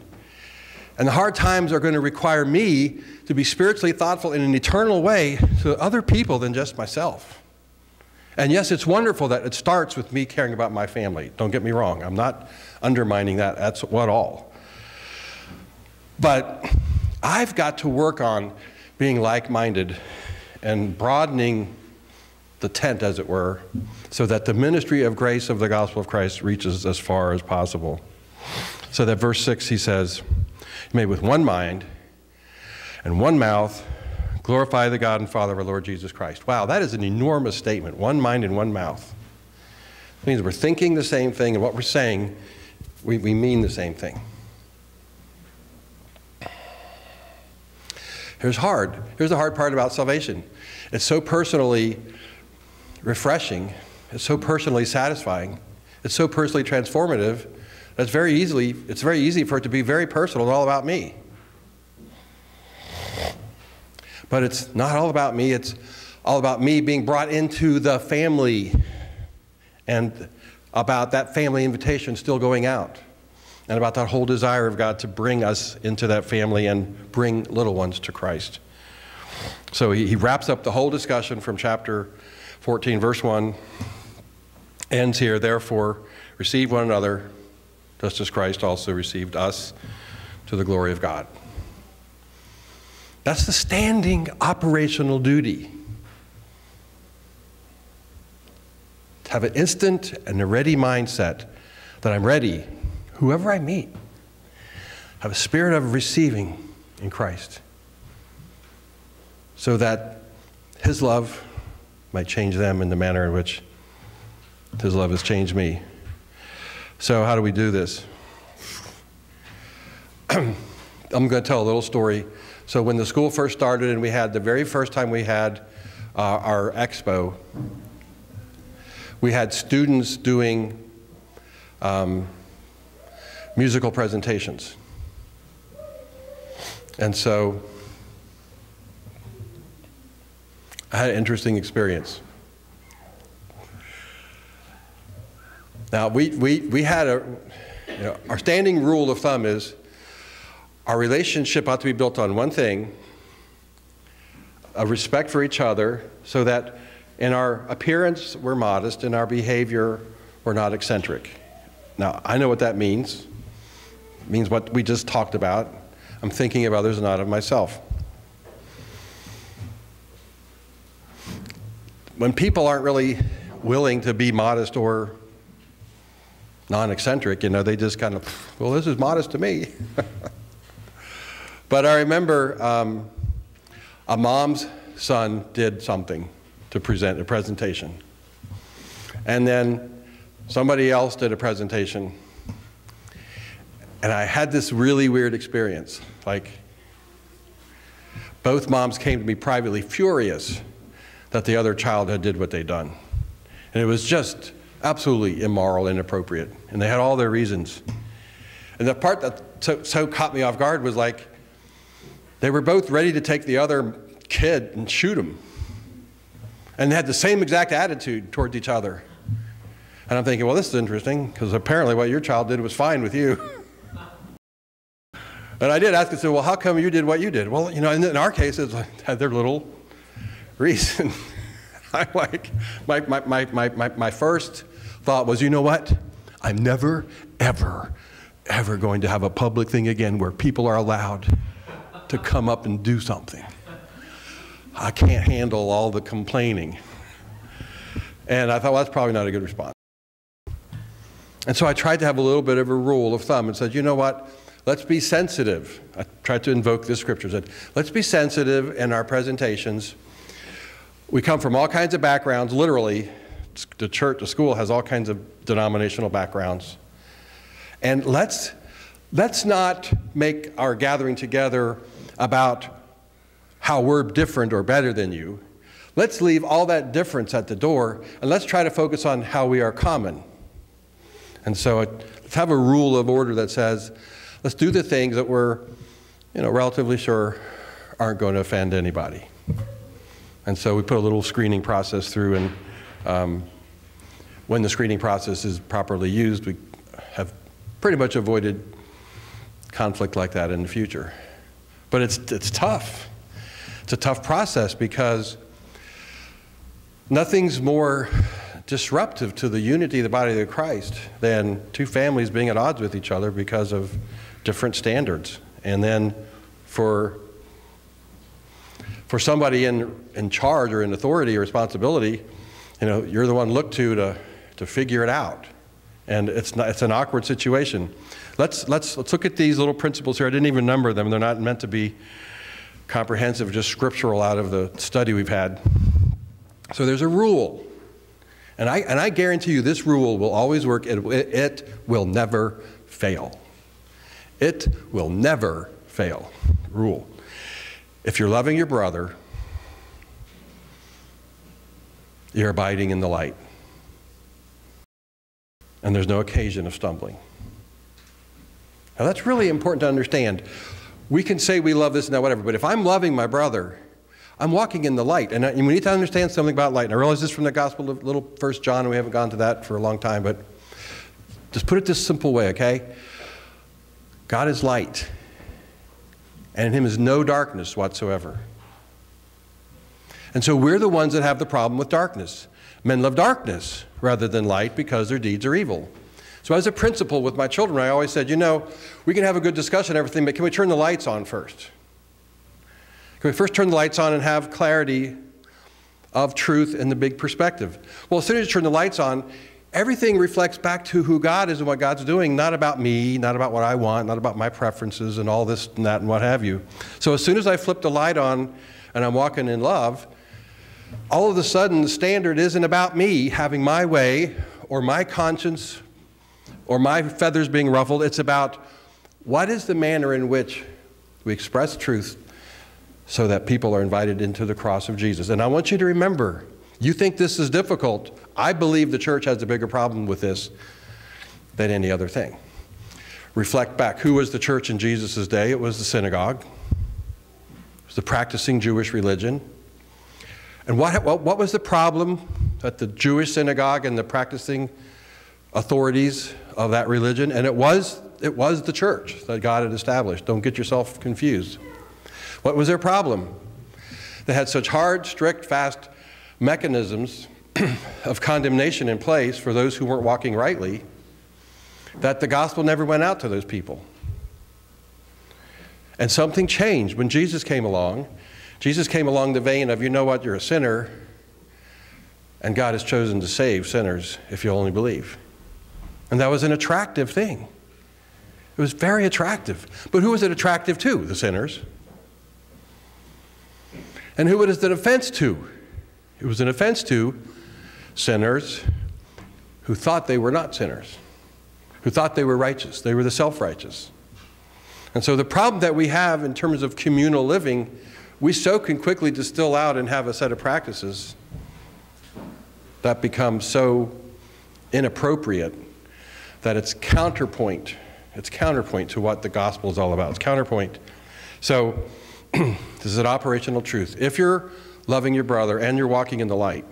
And the hard times are going to require me to be spiritually thoughtful in an eternal way to other people than just myself. And yes, it's wonderful that it starts with me caring about my family. Don't get me wrong. I'm not undermining that at all. But I've got to work on being like-minded and broadening the tent, as it were, so that the ministry of grace of the gospel of Christ reaches as far as possible. So that verse six, he says, may with one mind and one mouth glorify the God and Father of our Lord Jesus Christ. Wow, that is an enormous statement, one mind and one mouth. It means we're thinking the same thing, and what we're saying, we, we mean the same thing. Here's hard. Here's the hard part about salvation. It's so personally refreshing. It's so personally satisfying. It's so personally transformative. That's very easily, it's very easy for it to be very personal and all about me. But it's not all about me. It's all about me being brought into the family and about that family invitation still going out. and about that whole desire of God to bring us into that family and bring little ones to Christ. So he, he wraps up the whole discussion from chapter fourteen, verse one, ends here, therefore, receive one another, just as Christ also received us to the glory of God. That's the standing operational duty. To have an instant and a ready mindset that I'm ready, whoever I meet, have a spirit of receiving in Christ so that his love might change them in the manner in which his love has changed me. So how do we do this? I'm going to tell a little story. So when the school first started and we had the very first time we had uh, our expo, we had students doing um, musical presentations. And so I had an interesting experience. Now we, we, we had a, you know, our standing rule of thumb is our relationship ought to be built on one thing, a respect for each other, so that in our appearance we're modest, in our behavior we're not eccentric. Now I know what that means. Means what we just talked about. I'm thinking of others and not of myself. When people aren't really willing to be modest or non-eccentric, you know, they just kind of, well, this is modest to me. But I remember um, a mom's son did something to present a presentation. And then somebody else did a presentation. And I had this really weird experience. Like, both moms came to me privately furious that the other child had did what they'd done. And it was just absolutely immoral, inappropriate. And they had all their reasons. And the part that so, so caught me off guard was like, they were both ready to take the other kid and shoot him. And they had the same exact attitude towards each other. And I'm thinking, well, this is interesting, because apparently what your child did was fine with you. And I did ask, I said, well, how come you did what you did? Well, you know, in, in our case, it had their little reason. I like, my, my, my, my, my first thought was, you know what? I'm never, ever, ever going to have a public thing again where people are allowed to come up and do something. I can't handle all the complaining. And I thought, well, that's probably not a good response. And so I tried to have a little bit of a rule of thumb and said, you know what? Let's be sensitive. I tried to invoke the scriptures. That let's be sensitive in our presentations. We come from all kinds of backgrounds, literally. The church, the school has all kinds of denominational backgrounds. And let's, let's not make our gathering together about how we're different or better than you. Let's leave all that difference at the door, and let's try to focus on how we are common. And so it, let's have a rule of order that says, let's do the things that we're, you know, relatively sure aren't going to offend anybody. And so we put a little screening process through, and um, when the screening process is properly used, we have pretty much avoided conflict like that in the future. But it's, it's tough. It's a tough process because nothing's more disruptive to the unity of the body of Christ than two families being at odds with each other because of different standards. And then for, for somebody in, in charge or in authority or responsibility, you know, you're the one looked to to, to figure it out. And it's, not, it's an awkward situation. Let's, let's, let's look at these little principles here. I didn't even number them. They're not meant to be comprehensive, just scriptural out of the study we've had. So there's a rule. And I, and I guarantee you this rule will always work. It, it will never fail. It will never fail. Rule. If you're loving your brother, you're abiding in the light. And there's no occasion of stumbling. Now that's really important to understand. We can say we love this and that, whatever, but if I'm loving my brother, I'm walking in the light. And, I, and we need to understand something about light. And I realize this from the Gospel of little First John, and we haven't gone to that for a long time, but just put it this simple way, okay? God is light, and in him is no darkness whatsoever. And so we're the ones that have the problem with darkness. Men love darkness rather than light because their deeds are evil. So as a principal with my children, I always said, you know, we can have a good discussion and everything, but can we turn the lights on first? Can we first turn the lights on and have clarity of truth and the big perspective? Well, as soon as you turn the lights on, everything reflects back to who God is and what God's doing, not about me, not about what I want, not about my preferences and all this and that and what have you. So as soon as I flip the light on and I'm walking in love, all of a sudden the standard isn't about me having my way or my conscience or my feathers being ruffled. It's about what is the manner in which we express truth so that people are invited into the cross of Jesus. And I want you to remember, you think this is difficult. I believe the church has a bigger problem with this than any other thing. Reflect back. Who was the church in Jesus' day? It was the synagogue. It was the practicing Jewish religion. And what, what, what was the problem at the Jewish synagogue and the practicing authorities of that religion? And it was, it was the church that God had established. Don't get yourself confused. What was their problem? They had such hard, strict, fast mechanisms of condemnation in place for those who weren't walking rightly that the gospel never went out to those people. And something changed when Jesus came along. Jesus came along the vein of, you know what, you're a sinner, and God has chosen to save sinners if you only believe. And that was an attractive thing. It was very attractive. But who was it attractive to? The sinners. And who was it an offense to? It was an offense to sinners who thought they were not sinners, who thought they were righteous. They were the self-righteous. And so the problem that we have in terms of communal living, we so can quickly distill out and have a set of practices that become so inappropriate that it's counterpoint. It's counterpoint to what the gospel is all about. It's counterpoint. So this is an operational truth. If you're loving your brother and you're walking in the light,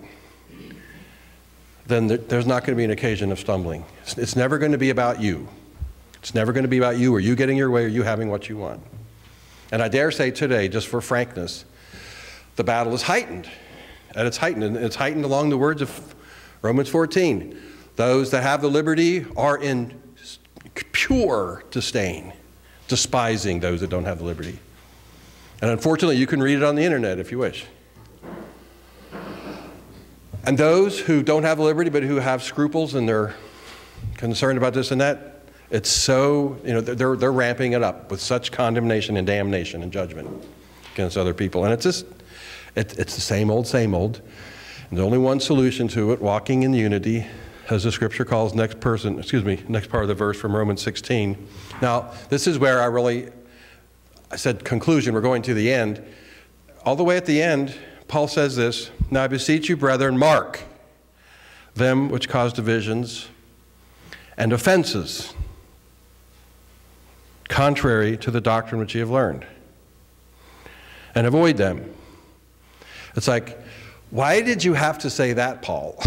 then there's not going to be an occasion of stumbling. It's, it's never going to be about you. It's never going to be about you or you getting your way or you having what you want. And I dare say today, just for frankness, the battle is heightened. And it's heightened. And it's heightened along the words of Romans fourteen. Those that have the liberty are in pure disdain, despising those that don't have the liberty. And unfortunately, you can read it on the internet if you wish. And those who don't have liberty but who have scruples and they're concerned about this and that, it's so, you know, they're, they're ramping it up with such condemnation and damnation and judgment against other people. And it's just, it, it's the same old, same old. And there's only one solution to it, walking in unity, as the scripture calls next person, excuse me, next part of the verse from Romans sixteen. Now, this is where I really, I said conclusion, we're going to the end. All the way at the end, Paul says this, now I beseech you, brethren, mark them which cause divisions and offenses, contrary to the doctrine which ye have learned, and avoid them. It's like, why did you have to say that, Paul?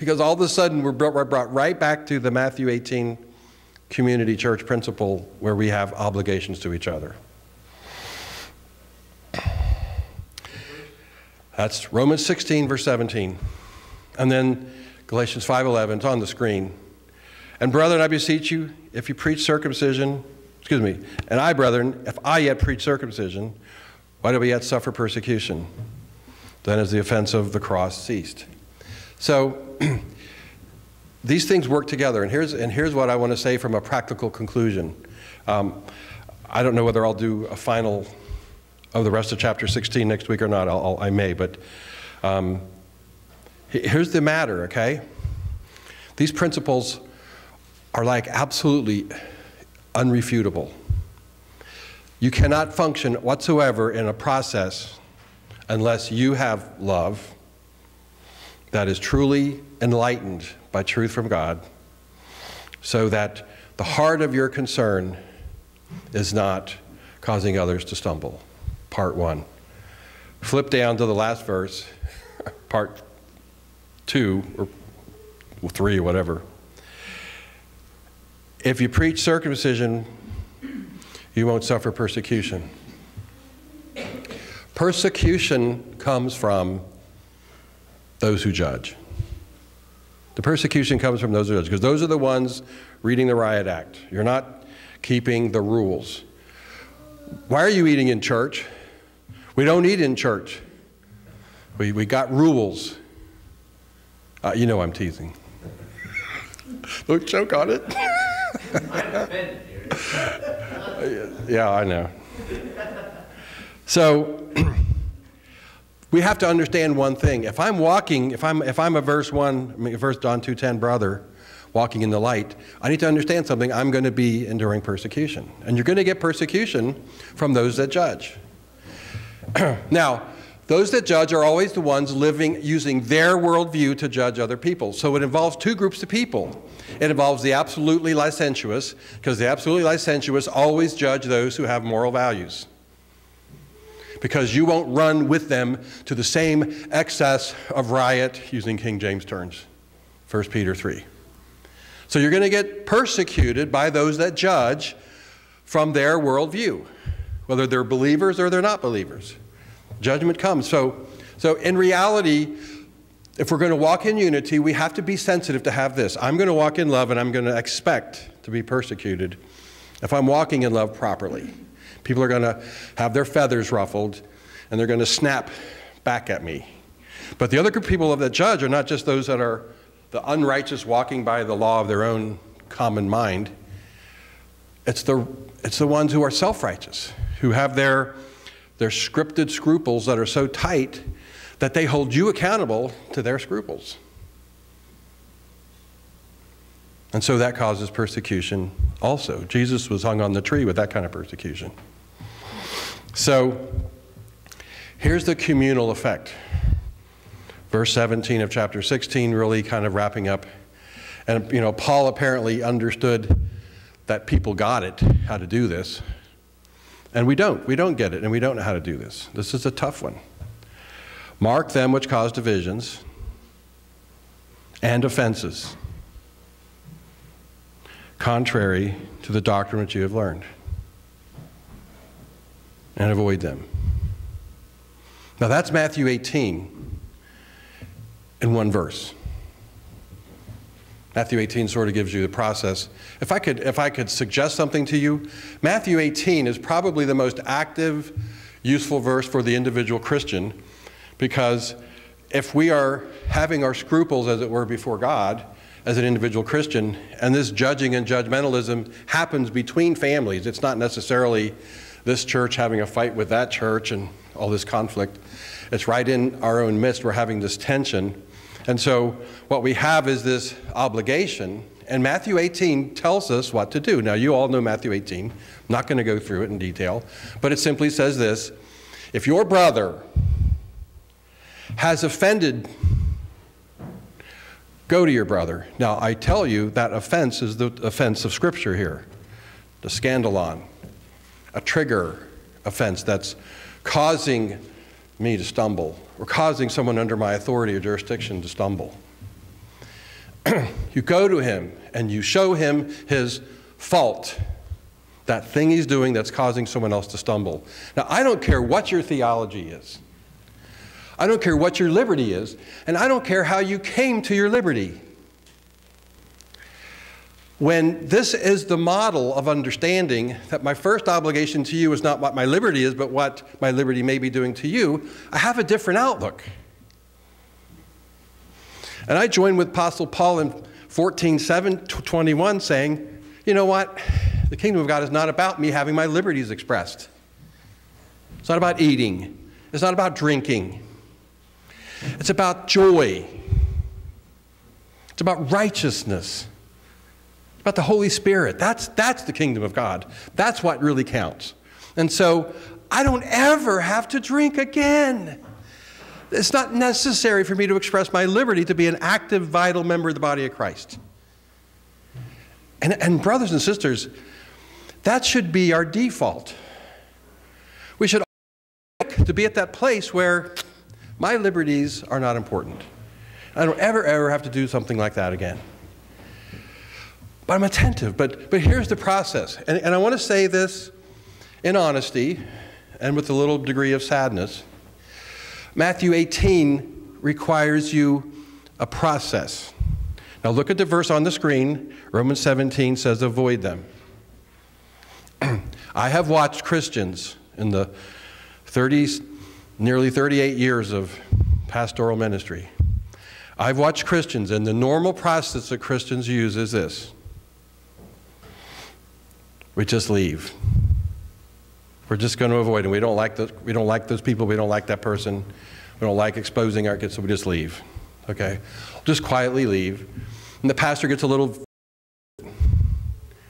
Because all of a sudden we're brought right back to the Matthew eighteen community church principle where we have obligations to each other. That's Romans sixteen, verse seventeen. And then Galatians five eleven, it's on the screen. And brethren, I beseech you, if you preach circumcision, excuse me, and I, brethren, if I yet preach circumcision, why do we yet suffer persecution? Then is the offense of the cross ceased. So these things work together. And here's, and here's what I want to say from a practical conclusion. Um, I don't know whether I'll do a final of the rest of chapter sixteen next week or not, I'll, I'll, I may, but um, here's the matter, okay? These principles are like absolutely unrefutable. You cannot function whatsoever in a process unless you have love that is truly enlightened by truth from God, so that the heart of your concern is not causing others to stumble. Part one. Flip down to the last verse, part two or three, whatever. if you preach circumcision, you won't suffer persecution. Persecution comes from those who judge. The persecution comes from those who judge, because those are the ones reading the riot act. You're not keeping the rules. Why are you eating in church? We don't eat in church. We, we got rules. Uh, you know I'm teasing. Don't choke on it. Yeah, I know. So we have to understand one thing. If I'm walking, if I'm, if I'm a verse one, I mean, verse John two ten brother walking in the light, I need to understand something. I'm going to be enduring persecution. And you're going to get persecution from those that judge. Now, those that judge are always the ones living, using their worldview to judge other people. So it involves two groups of people. It involves the absolutely licentious, because the absolutely licentious always judge those who have moral values, because you won't run with them to the same excess of riot, using King James terms, first Peter three. So you're going to get persecuted by those that judge from their worldview, whether they're believers or they're not believers. Judgment comes. So, so in reality, if we're going to walk in unity, we have to be sensitive to have this. I'm going to walk in love, and I'm going to expect to be persecuted if I'm walking in love properly. People are going to have their feathers ruffled, and they're going to snap back at me. But the other group of people that judge are not just those that are the unrighteous walking by the law of their own common mind. It's the, it's the ones who are self-righteous, who have their, their scripted scruples that are so tight that they hold you accountable to their scruples. And so that causes persecution also. Jesus was hung on the tree with that kind of persecution. So here's the communal effect. Verse seventeen of chapter sixteen, really kind of wrapping up. And, you know, Paul apparently understood that people got it, how to do this. And we don't. We don't get it, and we don't know how to do this. This is a tough one. Mark them which cause divisions and offenses, contrary to the doctrine which you have learned, and avoid them. Now that's Matthew eighteen in one verse. Matthew eighteen sort of gives you the process. If I could, if I could suggest something to you, Matthew eighteen is probably the most active, useful verse for the individual Christian, because if we are having our scruples, as it were, before God, as an individual Christian, and this judging and judgmentalism happens between families. It's not necessarily this church having a fight with that church and all this conflict. It's right in our own midst. We're having this tension. And so what we have is this obligation. And Matthew eighteen tells us what to do. Now, you all know Matthew eighteen. I'm not going to go through it in detail. But it simply says this. If your brother has offended, go to your brother. Now, I tell you that offense is the offense of Scripture here, the scandalon, a trigger offense that's causing me to stumble or causing someone under my authority or jurisdiction to stumble. You go to him and you show him his fault, that thing he's doing that's causing someone else to stumble. Now, I don't care what your theology is. I don't care what your liberty is, and I don't care how you came to your liberty. When this is the model of understanding that my first obligation to you is not what my liberty is, but what my liberty may be doing to you, I have a different outlook. And I join with Apostle Paul in fourteen, seven, twenty-one saying, you know what? The kingdom of God is not about me having my liberties expressed. It's not about eating. It's not about drinking. It's about joy. It's about righteousness. It's about the Holy Spirit. That's, that's the kingdom of God. That's what really counts. And so I don't ever have to drink again. It's not necessary for me to express my liberty to be an active, vital member of the body of Christ. And, and brothers and sisters, that should be our default. We should always like to be at that place where my liberties are not important. I don't ever, ever have to do something like that again. But I'm attentive. But, but here's the process. And, and I want to say this in honesty and with a little degree of sadness. Matthew eighteen requires you a process. Now look at the verse on the screen. Romans seventeen says, avoid them. I have watched Christians in the thirties, nearly thirty-eight years of pastoral ministry. I've watched Christians, and the normal process that Christians use is this. We just leave. We're just going to avoid them. We don't like those, we don't like those people. We don't like that person. We don't like exposing our kids, so we just leave. Okay? Just quietly leave. And the pastor gets a little...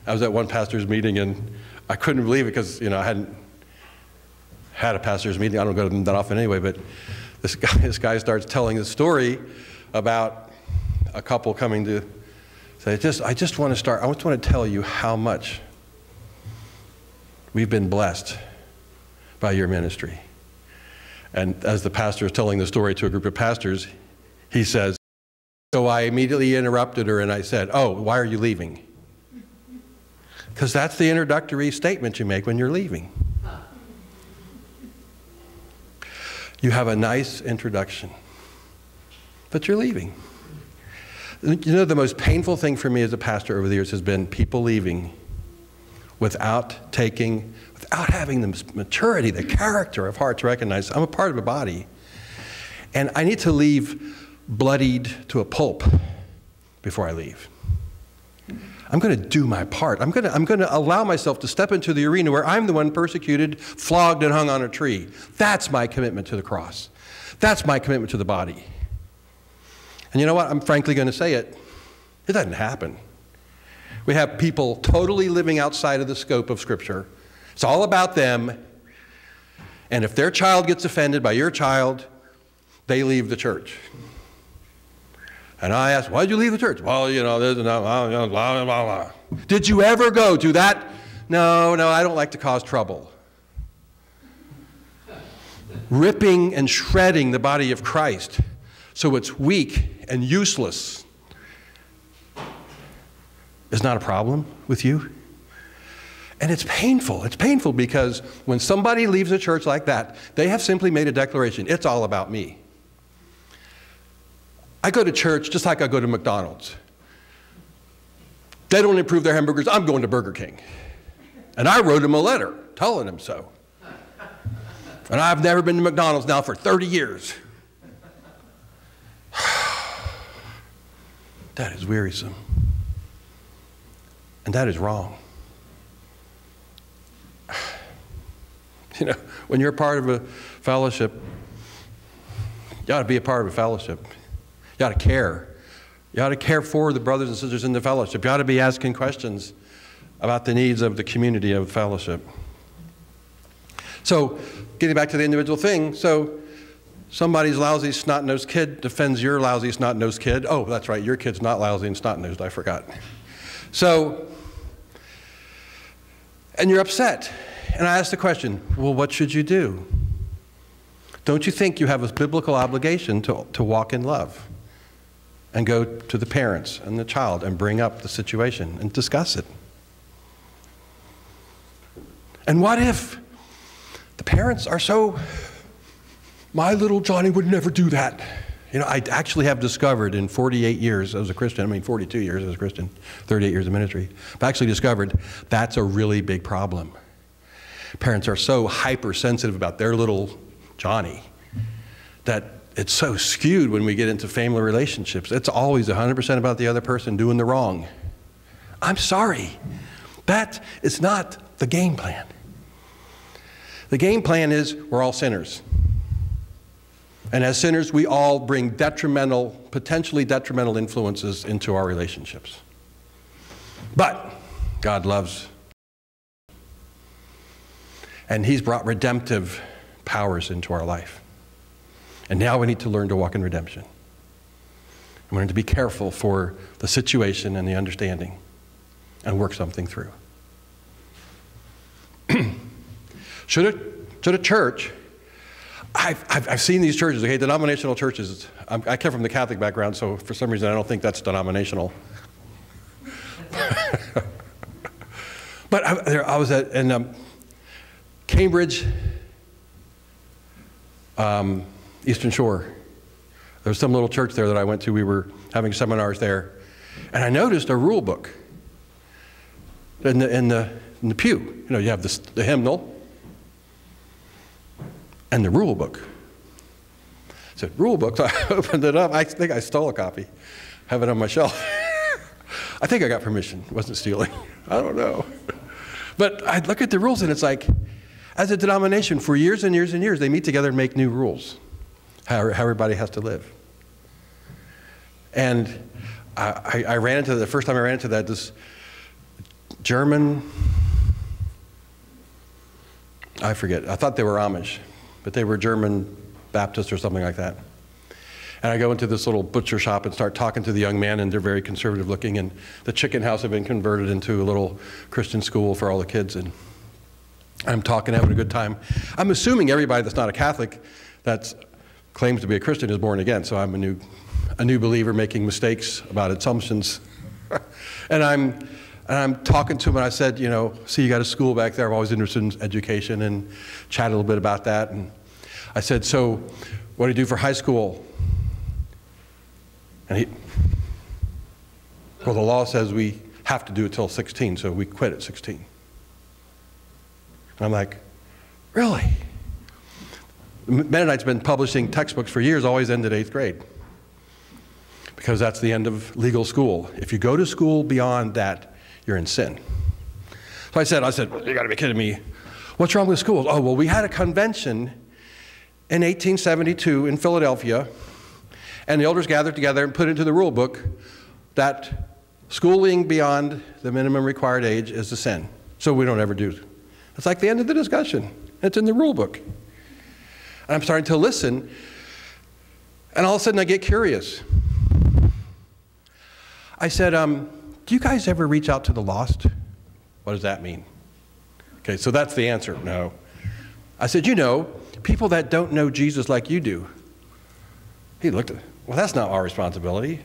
I was at one pastor's meeting, and I couldn't believe it because, you know, I hadn't had a pastor's meeting. I don't go to them that often anyway, but this guy, this guy starts telling the story about a couple coming to say, just, I just want to start, I just want to tell you how much we've been blessed by your ministry. And as the pastor is telling the story to a group of pastors, he says, so I immediately interrupted her and I said, oh, why are you leaving? Because that's the introductory statement you make when you're leaving. You have a nice introduction, but you're leaving. You know, the most painful thing for me as a pastor over the years has been people leaving without taking, without having the maturity, the character of heart to recognize I'm a part of a body. And I need to leave bloodied to a pulp before I leave. I'm going to do my part. I'm going to, I'm going to allow myself to step into the arena where I'm the one persecuted, flogged, and hung on a tree. That's my commitment to the cross. That's my commitment to the body. And you know what? I'm frankly going to say it. It doesn't happen. We have people totally living outside of the scope of Scripture. It's all about them. And if their child gets offended by your child, they leave the church. And I asked, why did you leave the church? Well, you know, there's no, blah, blah, blah, blah. Did you ever go to that? No, no, I don't like to cause trouble. Ripping and shredding the body of Christ so it's weak and useless is not a problem with you. And it's painful. It's painful because when somebody leaves a church like that, they have simply made a declaration, it's all about me. I go to church just like I go to McDonald's. They don't improve their hamburgers, I'm going to Burger King. And I wrote them a letter telling them so. And I've never been to McDonald's now for thirty years. That is wearisome. And that is wrong. You know, when you're part of a fellowship, you ought to be a part of a fellowship. You ought to care. You ought to care for the brothers and sisters in the fellowship. You ought to be asking questions about the needs of the community of fellowship. So, getting back to the individual thing, so somebody's lousy, snot-nosed kid defends your lousy, snot-nosed kid. Oh, that's right, your kid's not lousy and snot-nosed, I forgot. So, and you're upset. And I asked the question, well, what should you do? Don't you think you have a biblical obligation to, to walk in love? And go to the parents and the child and bring up the situation and discuss it. And what if the parents are so, my little Johnny would never do that. You know, I actually have discovered in forty-eight years as a Christian, I mean forty-two years as a Christian, thirty-eight years of ministry, I've actually discovered that's a really big problem. Parents are so hypersensitive about their little Johnny that it's so skewed when we get into family relationships. It's always one hundred percent about the other person doing the wrong. I'm sorry. That is not the game plan. The game plan is we're all sinners. And as sinners, we all bring detrimental, potentially detrimental influences into our relationships. But God loves. And He's brought redemptive powers into our life. And now we need to learn to walk in redemption. And we need to be careful for the situation and the understanding and work something through. should, a, should a church, I've, I've, I've seen these churches, okay, denominational churches. I'm, I come from the Catholic background, so for some reason I don't think that's denominational. But I, I was at, in um, Cambridge, um, Eastern Shore. There was some little church there that I went to. We were having seminars there. And I noticed a rule book in the, in the, in the pew. You know, you have this, the hymnal and the rule book. I said, rule book? So I opened it up. I think I stole a copy. I have it on my shelf. I think I got permission. It wasn't stealing. I don't know. But I look at the rules, and it's like, as a denomination, for years and years and years, they meet together and make new rules, how, how everybody has to live. And I, I ran into that, the first time I ran into that, this German, I forget, I thought they were Amish, but they were German Baptist or something like that. And I go into this little butcher shop and start talking to the young man, and they're very conservative looking, and the chicken house had been converted into a little Christian school for all the kids, and I'm talking, having a good time. I'm assuming everybody that's not a Catholic that claims to be a Christian is born again, so I'm a new, a new believer making mistakes about assumptions. and, I'm, and I'm talking to him, and I said, you know, see, you got a school back there. I'm always interested in education, and chat a little bit about that. And I said, so what do you do for high school? And he, well, the law says we have to do it till sixteen, so we quit at sixteen. And I'm like, really? Mennonite's been publishing textbooks for years, always end at eighth grade, because that's the end of legal school. If you go to school beyond that, you're in sin. So I said, I said, well, you gotta be kidding me. What's wrong with schools? Oh, well, we had a convention in eighteen seventy-two in Philadelphia, and the elders gathered together and put into the rule book that schooling beyond the minimum required age is a sin. So we don't ever do it. It's like the end of the discussion. It's in the rule book. And I'm starting to listen, and all of a sudden I get curious. I said, um, do you guys ever reach out to the lost? What does that mean? Okay, so that's the answer, no. I said, you know, people that don't know Jesus like you do. He looked at, well, that's not our responsibility.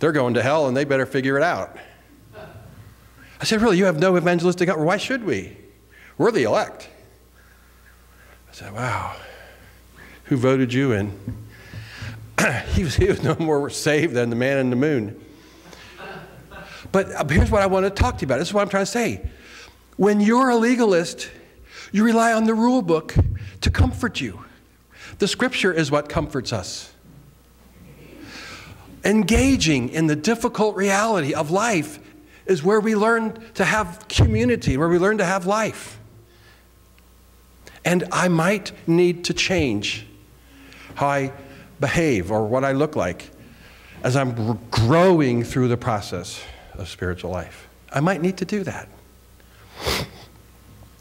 They're going to hell, and they better figure it out. I said, really, you have no evangelistic outreach? Why should we? We're the elect. I said, wow, who voted you in? he, was, he was no more saved than the man in the moon. But here's what I want to talk to you about. This is what I'm trying to say. When you're a legalist, you rely on the rule book to comfort you. The scripture is what comforts us. Engaging in the difficult reality of life is where we learn to have community, where we learn to have life. And I might need to change how I behave or what I look like as I'm growing through the process of spiritual life. I might need to do that.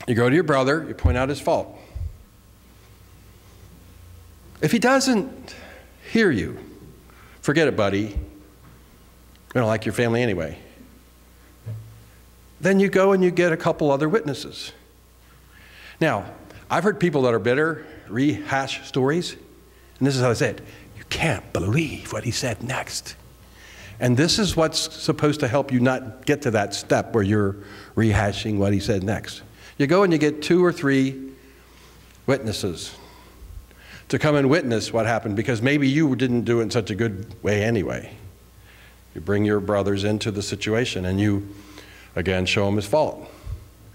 You go to your brother, you point out his fault. If he doesn't hear you, forget it, buddy. You don't like your family anyway. Then you go and you get a couple other witnesses. Now, I've heard people that are bitter rehash stories, and this is how they say it. You can't believe what he said next. And this is what's supposed to help you not get to that step where you're rehashing what he said next. You go and you get two or three witnesses to come and witness what happened, because maybe you didn't do it in such a good way anyway. You bring your brothers into the situation, and you, again, show them his fault.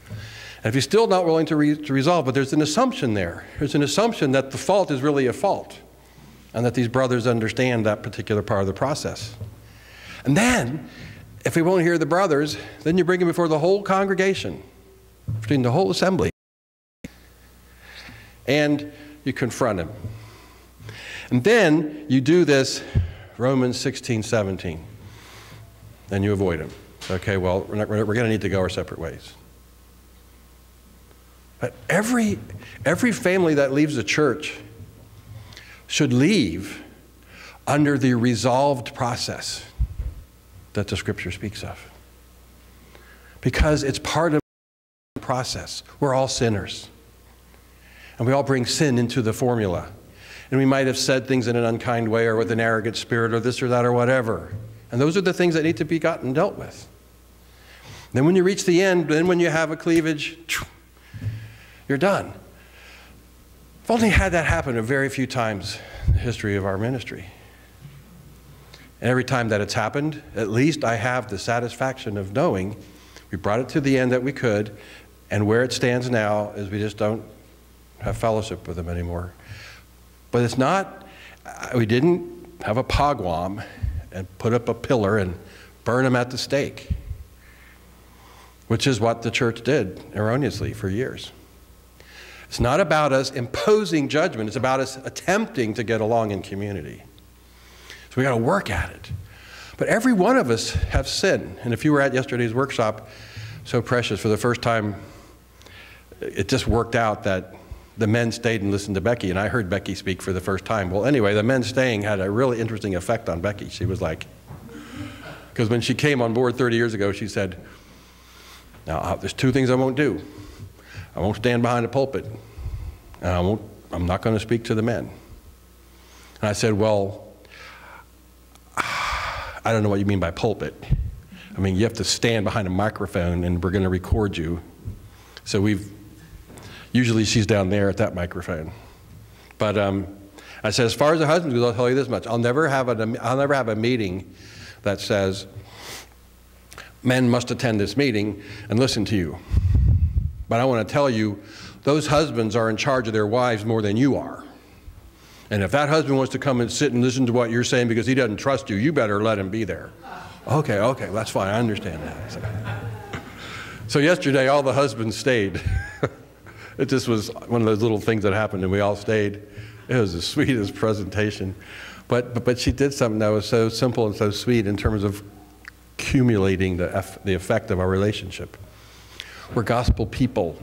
And if you're still not willing to, re to resolve, but there's an assumption there. There's an assumption that the fault is really a fault, and that these brothers understand that particular part of the process. And then, if we won't hear the brothers, then you bring them before the whole congregation, between the whole assembly. And you confront him. And then you do this, Romans sixteen, seventeen. Then you avoid him. Okay, well, we're, not, we're going to need to go our separate ways. But every, every family that leaves the church should leave under the resolved process that the scripture speaks of. Because it's part of the process. We're all sinners. And we all bring sin into the formula. And we might have said things in an unkind way or with an arrogant spirit or this or that or whatever. And those are the things that need to be gotten dealt with. Then when you reach the end, then when you have a cleavage, you're done. I've only had that happen a very few times in the history of our ministry. And every time that it's happened, at least I have the satisfaction of knowing we brought it to the end that we could, and where it stands now is we just don't have fellowship with them anymore. But it's not, we didn't have a pogrom and put up a pillar and burn them at the stake, which is what the church did erroneously for years. It's not about us imposing judgment. It's about us attempting to get along in community. So we got to work at it. But every one of us have sin. And if you were at yesterday's workshop, so precious, for the first time, it just worked out that the men stayed and listened to Becky. And I heard Becky speak for the first time. Well, anyway, the men staying had a really interesting effect on Becky. She was like, because when she came on board thirty years ago, she said, now, there's two things I won't do. I won't stand behind a pulpit, and I won't, I'm not going to speak to the men. And I said, well, I don't know what you mean by pulpit. I mean, you have to stand behind a microphone, and we're going to record you. So we've, usually she's down there at that microphone. But um, I said, as far as the husband goes, I'll tell you this much. I'll never have a, I'll never have a meeting that says, men must attend this meeting and listen to you. But I want to tell you, those husbands are in charge of their wives more than you are. And if that husband wants to come and sit and listen to what you're saying because he doesn't trust you, you better let him be there. Okay, okay, that's fine. I understand that. So, so yesterday, all the husbands stayed. It just was one of those little things that happened, and we all stayed. It was the sweetest presentation. But, but, but she did something that was so simple and so sweet in terms of accumulating the, eff the effect of our relationship. We're gospel people.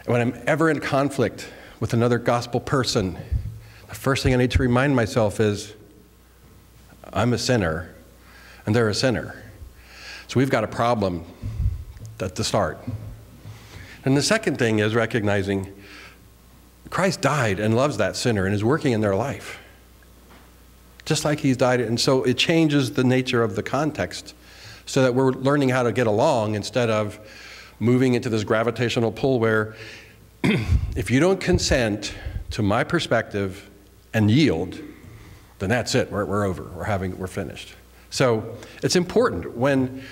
And when I'm ever in conflict with another gospel person, the first thing I need to remind myself is I'm a sinner and they're a sinner. So we've got a problem at the start. And the second thing is recognizing Christ died and loves that sinner and is working in their life, just like he's died. And so it changes the nature of the context, so that we're learning how to get along instead of moving into this gravitational pull where if you don't consent to my perspective and yield, then that's it, we're, we're over, we're, having, we're finished. So it's important when,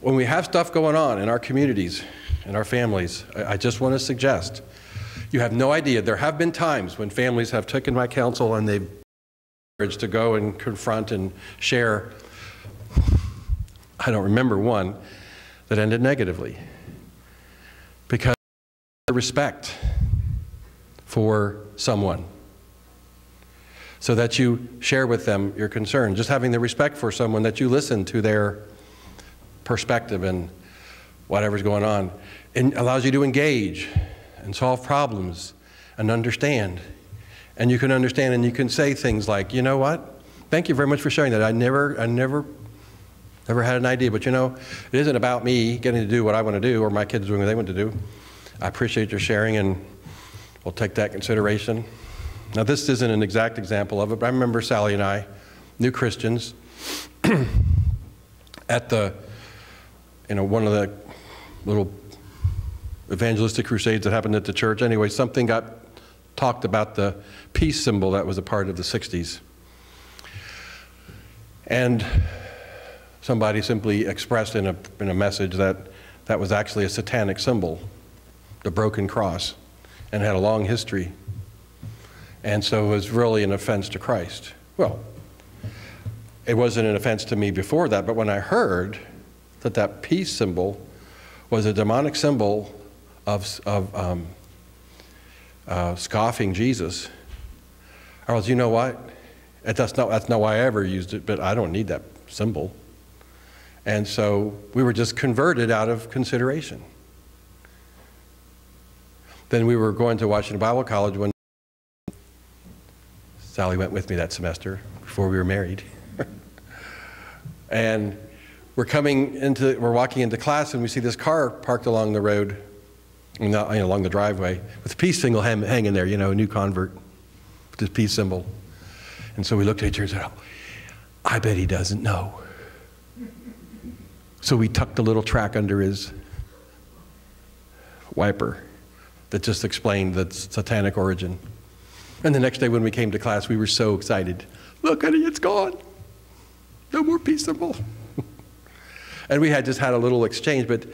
when we have stuff going on in our communities, in our families, I, I just want to suggest, you have no idea, there have been times when families have taken my counsel and they've urged to go and confront and share. I don't remember one that ended negatively, because respect for someone, so that you share with them your concern. Just having the respect for someone, that you listen to their perspective and whatever's going on, and allows you to engage and solve problems and understand. And you can understand and you can say things like, you know what? Thank you very much for sharing that. I never, I never Never had an idea, but you know, it isn't about me getting to do what I want to do or my kids doing what they want to do. I appreciate your sharing, and we'll take that consideration. Now, this isn't an exact example of it, but I remember Sally and I, new Christians, at the, you know, one of the little evangelistic crusades that happened at the church. Anyway, something got talked about the peace symbol that was a part of the sixties. And somebody simply expressed in a, in a message that that was actually a satanic symbol, the broken cross, and had a long history. And so it was really an offense to Christ. Well, it wasn't an offense to me before that, but when I heard that that peace symbol was a demonic symbol of, of um, uh, scoffing Jesus, I was, you know what? It, that's, not, that's not why I ever used it, but I don't need that symbol. And so we were just converted out of consideration. Then we were going to Washington Bible College when Sally went with me that semester before we were married. And we're coming into, we're walking into class, and we see this car parked along the road, not, you know, along the driveway, with a peace symbol hanging there, you know, a new convert, with this peace symbol. And so we looked at each other and said, oh, I bet he doesn't know. So he tucked a little track under his wiper that just explained the satanic origin. And the next day when we came to class, we were so excited. Look, honey, it's gone. No more peaceable. And we had just had a little exchange, but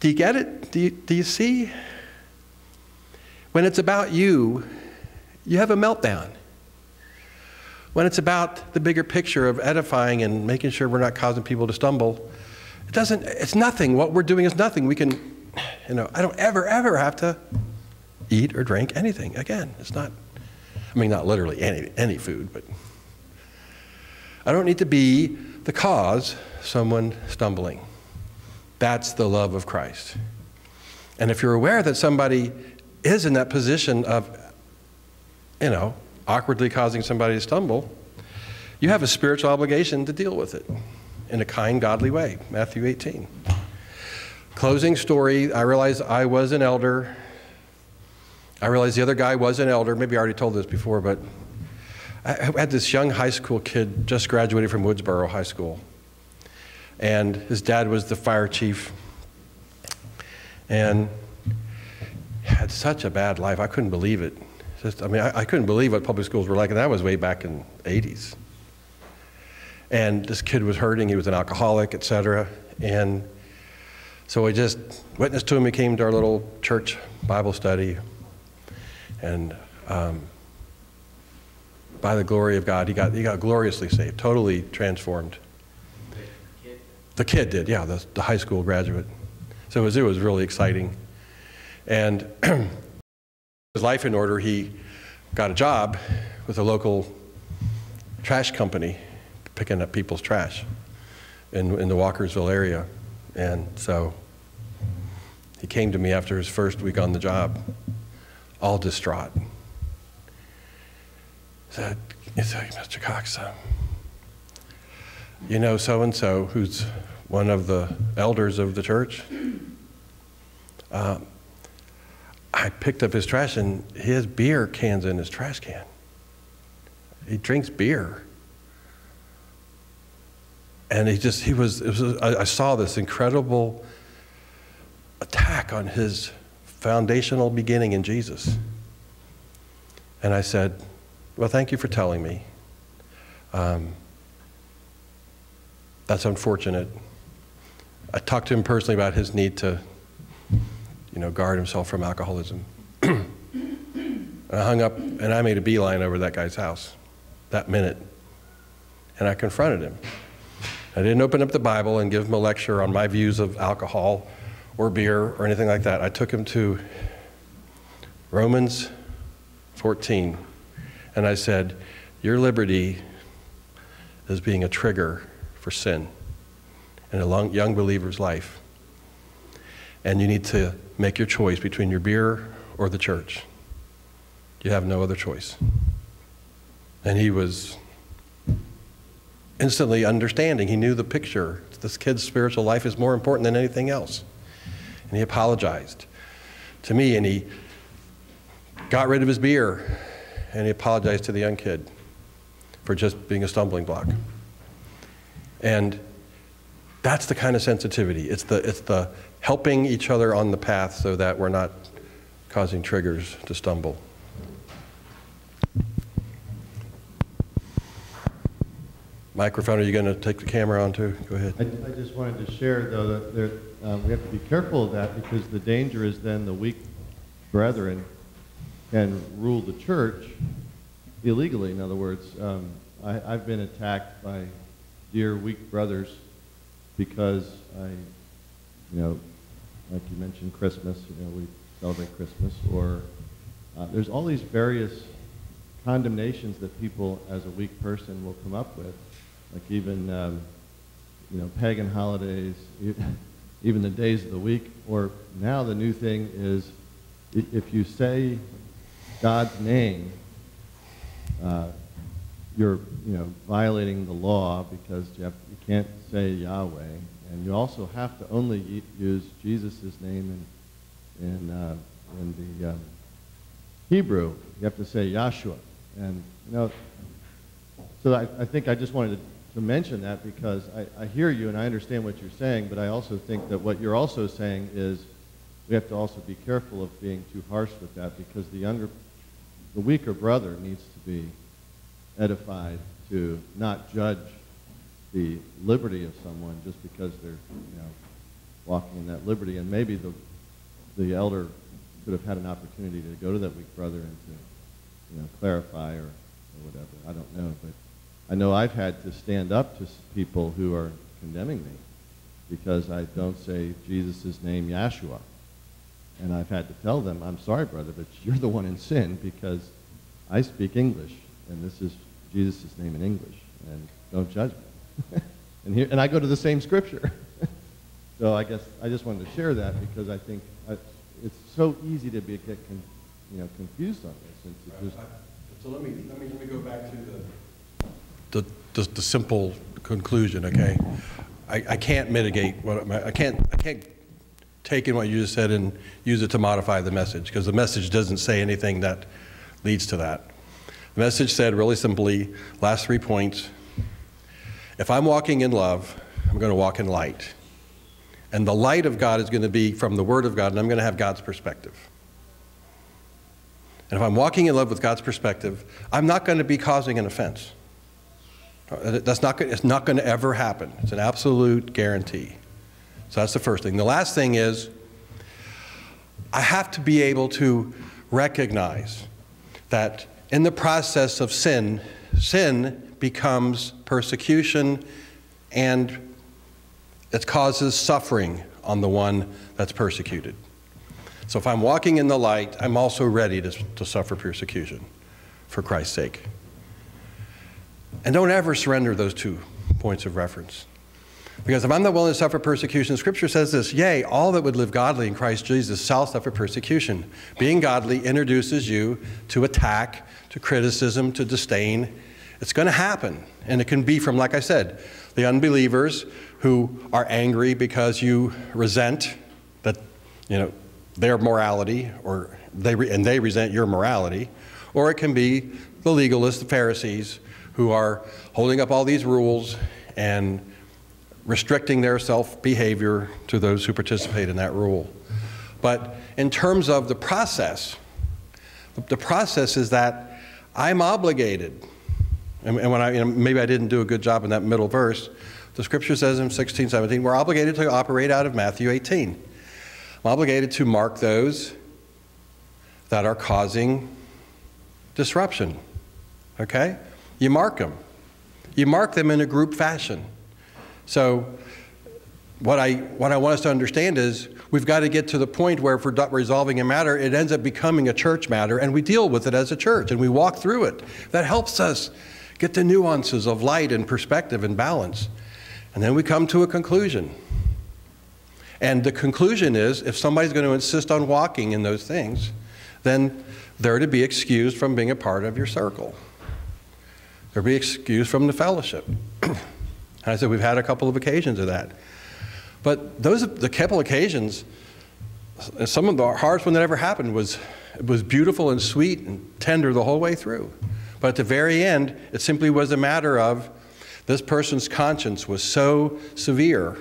do you get it? Do you, do you see? When it's about you, you have a meltdown. When it's about the bigger picture of edifying and making sure we're not causing people to stumble, it doesn't, it's nothing. What we're doing is nothing. We can, you know, I don't ever, ever have to eat or drink anything. Again, it's not, I mean, not literally any, any food, but I don't need to be the cause of someone stumbling. That's the love of Christ. And if you're aware that somebody is in that position of, you know, awkwardly causing somebody to stumble, you have a spiritual obligation to deal with it in a kind, godly way. Matthew eighteen. Closing story, I realized I was an elder. I realized the other guy was an elder. Maybe I already told this before, but I had this young high school kid just graduated from Woodsboro High School. And his dad was the fire chief. And he had such a bad life. I couldn't believe it. Just, I mean, I, I couldn't believe what public schools were like, and that was way back in the eighties. And this kid was hurting. He was an alcoholic, et cetera. And so we just witnessed to him. He came to our little church Bible study. And um, by the glory of God, he got, he got gloriously saved, totally transformed. The kid did, yeah, the, the high school graduate. So it was, it was really exciting. And his life in order, he got a job with a local trash company, picking up people's trash in, in the Walkersville area. And so he came to me after his first week on the job, all distraught. He said, Mister Cox, um, you know so-and-so, who's one of the elders of the church, um, I picked up his trash and he has beer cans in his trash can. He drinks beer. And he just, he was, it was I, I saw this incredible attack on his foundational beginning in Jesus. And I said, well, thank you for telling me. Um, That's unfortunate. I talked to him personally about his need to, you know, guard himself from alcoholism. I hung up and I made a beeline over that guy's house that minute. And I confronted him. I didn't open up the Bible and give him a lecture on my views of alcohol or beer or anything like that. I took him to Romans fourteen. And I said, your liberty is being a trigger for sin in a young believer's life. And you need to make your choice between your beer or the church. You have no other choice. And he was instantly understanding. He knew the picture. This kid's spiritual life is more important than anything else. And he apologized to me, and he got rid of his beer, and he apologized to the young kid for just being a stumbling block. And that's the kind of sensitivity. It's the, it's the helping each other on the path so that we're not causing triggers to stumble. Microphone, are you going to take the camera on too? Go ahead. I, I just wanted to share, though, that there, uh, we have to be careful of that, because the danger is then the weak brethren can rule the church illegally, in other words. Um, I, I've been attacked by dear weak brothers, because I, you know, like you mentioned Christmas, you know, we celebrate Christmas, or uh, there's all these various condemnations that people as a weak person will come up with, like even, um, you know, pagan holidays, even the days of the week, or now the new thing is if you say God's name, uh, you're, you know, violating the law, because you, have, you can't say Yahweh, and you also have to only use Jesus' name in, in, uh, in the um, Hebrew. You have to say Yahshua, and, you know, so I, I think I just wanted to, to mention that because I, I hear you and I understand what you're saying, but I also think that what you're also saying is we have to also be careful of being too harsh with that, because the younger, the weaker brother needs to be edified to not judge the liberty of someone just because they're, you know, walking in that liberty. And maybe the the elder could have had an opportunity to go to that weak brother and to, you know, clarify or, or whatever. I don't know, but I know I've had to stand up to people who are condemning me because I don't say Jesus' name, Yahshua. And I've had to tell them, I'm sorry, brother, but you're the one in sin because I speak English, and this is Jesus' name in English, and don't judge me. and, here, and I go to the same scripture. So I guess I just wanted to share that because I think I, it's so easy to be, get con, you know, confused on this. And to right. just I, so let me, let, me, let me go back to the, the, the, the simple conclusion, okay? I, I can't mitigate, what my, I, can't, I can't take in what you just said and use it to modify the message, because the message doesn't say anything that leads to that. The message said really simply, last three points, if I'm walking in love, I'm going to walk in light. And the light of God is going to be from the Word of God, and I'm going to have God's perspective. And if I'm walking in love with God's perspective, I'm not going to be causing an offense. That's not, it's not going to ever happen. It's an absolute guarantee. So that's the first thing. The last thing is, I have to be able to recognize that in the process of sin, sin becomes persecution, and it causes suffering on the one that's persecuted. So if I'm walking in the light, I'm also ready to, to suffer persecution for Christ's sake. And don't ever surrender those two points of reference. Because if I'm not willing to suffer persecution, Scripture says this, yea, all that would live godly in Christ Jesus shall suffer persecution. Being godly introduces you to attack, to criticism, to disdain. It's going to happen. And it can be from, like I said, the unbelievers who are angry because you resent that, you know, their morality, or they re and they resent your morality. Or it can be the legalists, the Pharisees, who are holding up all these rules and restricting their self-behavior to those who participate in that rule. But in terms of the process, the process is that I'm obligated. And, and when I, you know, maybe I didn't do a good job in that middle verse. The Scripture says in sixteen, seventeen, we're obligated to operate out of Matthew eighteen. I'm obligated to mark those that are causing disruption, okay? You mark them. You mark them in a group fashion. So what I, what I want us to understand is we've got to get to the point where if we're not resolving a matter, it ends up becoming a church matter, and we deal with it as a church, and we walk through it. That helps us get the nuances of light and perspective and balance. And then we come to a conclusion. And the conclusion is, if somebody's going to insist on walking in those things, then they're to be excused from being a part of your circle. They're to be excused from the fellowship. And I said, we've had a couple of occasions of that. But those, the couple occasions, some of the hardest one that ever happened was, it was beautiful and sweet and tender the whole way through. But at the very end, it simply was a matter of, this person's conscience was so severe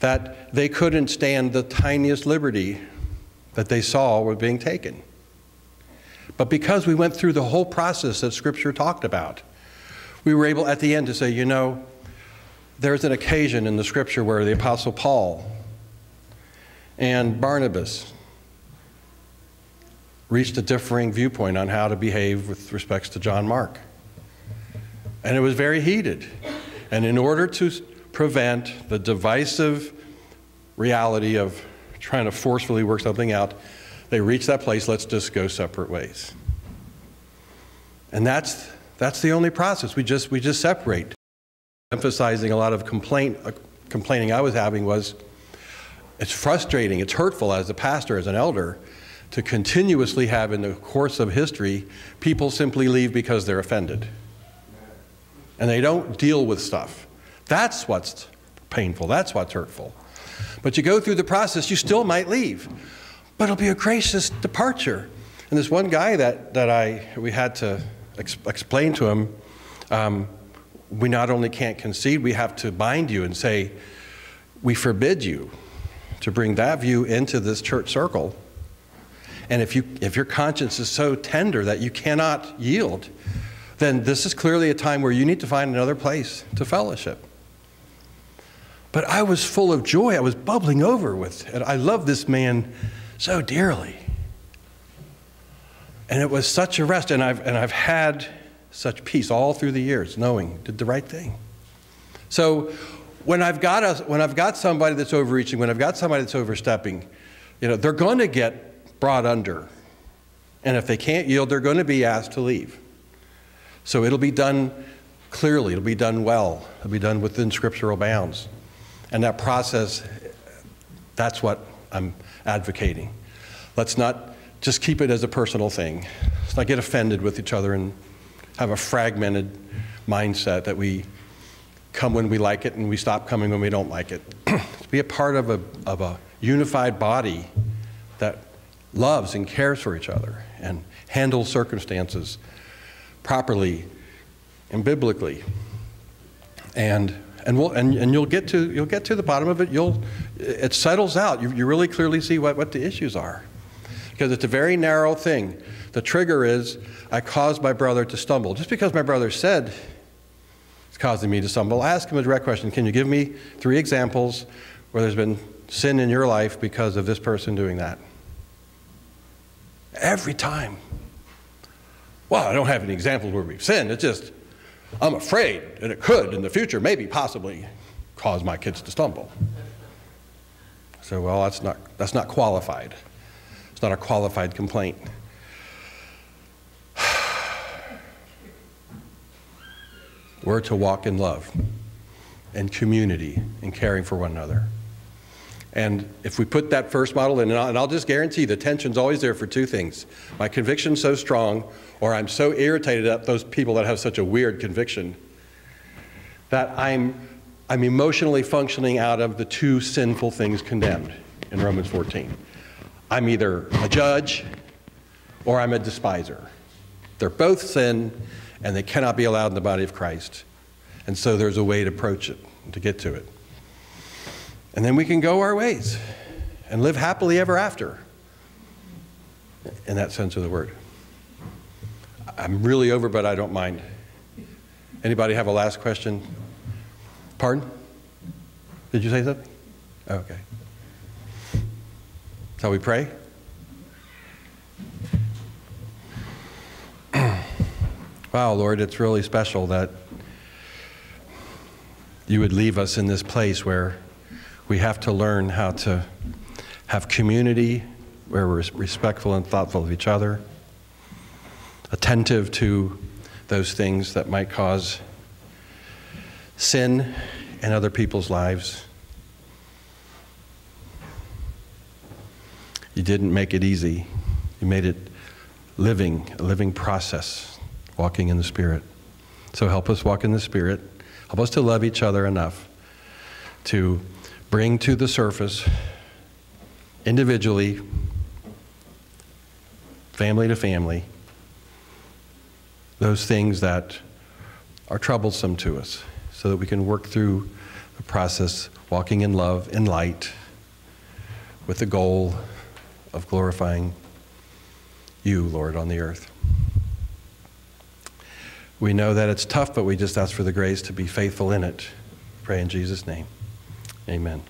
that they couldn't stand the tiniest liberty that they saw was being taken. But because we went through the whole process that Scripture talked about, we were able at the end to say, you know, there's an occasion in the Scripture where the Apostle Paul and Barnabas reached a differing viewpoint on how to behave with respects to John Mark. And it was very heated. And in order to prevent the divisive reality of trying to forcefully work something out, they reached that place, let's just go separate ways. And that's, that's the only process. We just, we just separate. Emphasizing a lot of complaint, uh, complaining I was having was, it's frustrating, it's hurtful as a pastor, as an elder, to continuously have in the course of history, people simply leave because they're offended. And they don't deal with stuff. That's what's painful. That's what's hurtful. But you go through the process, you still might leave. But it'll be a gracious departure. And this one guy that, that I, we had to ex explain to him um, we not only can't concede, we have to bind you and say, we forbid you to bring that view into this church circle. And if, you, if your conscience is so tender that you cannot yield, then this is clearly a time where you need to find another place to fellowship. But I was full of joy. I was bubbling over with it. I loved this man so dearly. And it was such a rest. And I've, and I've had such peace all through the years, knowing I did the right thing. So when I've got a, when I've got somebody that's overreaching, when I've got somebody that's overstepping, you know, they're going to get brought under. And if they can't yield, they're going to be asked to leave. So it'll be done clearly. It'll be done well. It'll be done within scriptural bounds. And that process, that's what I'm advocating. Let's not just keep it as a personal thing. Let's not get offended with each other and have a fragmented mindset that we come when we like it and we stop coming when we don't like it. Be a part of a, of a unified body that loves and cares for each other and handles circumstances properly and biblically. And And, we'll, and, and you'll, get to, you'll get to the bottom of it. You'll, it settles out. You, you really clearly see what, what the issues are. Because it's a very narrow thing. The trigger is, I caused my brother to stumble. Just because my brother said it's causing me to stumble, I ask him a direct question. Can you give me three examples where there's been sin in your life because of this person doing that? Every time. Well, I don't have any examples where we've sinned. It's just, I'm afraid, and it could in the future maybe possibly cause my kids to stumble. So, well, that's not, that's not qualified. It's not a qualified complaint. We're to walk in love and community and caring for one another. And if we put that first model in, and I'll, and I'll just guarantee the tension's always there for two things. My conviction's so strong, or I'm so irritated at those people that have such a weird conviction that I'm, I'm emotionally functioning out of the two sinful things condemned in Romans fourteen. I'm either a judge or I'm a despiser. They're both sin, and they cannot be allowed in the body of Christ. And so there's a way to approach it, to get to it. And then we can go our ways and live happily ever after, in that sense of the word. I'm really over, but I don't mind. Anybody have a last question? Pardon? Did you say something? Okay. Shall we pray? Wow, Lord, it's really special that you would leave us in this place where we have to learn how to have community, where we're respectful and thoughtful of each other, attentive to those things that might cause sin in other people's lives. You didn't make it easy. You made it living, a living process, walking in the Spirit. So help us walk in the Spirit. Help us to love each other enough to bring to the surface, individually, family to family, those things that are troublesome to us, so that we can work through the process, walking in love, in light, with the goal of glorifying you, Lord, on the earth. We know that it's tough, but we just ask for the grace to be faithful in it. Pray in Jesus' name. Amen.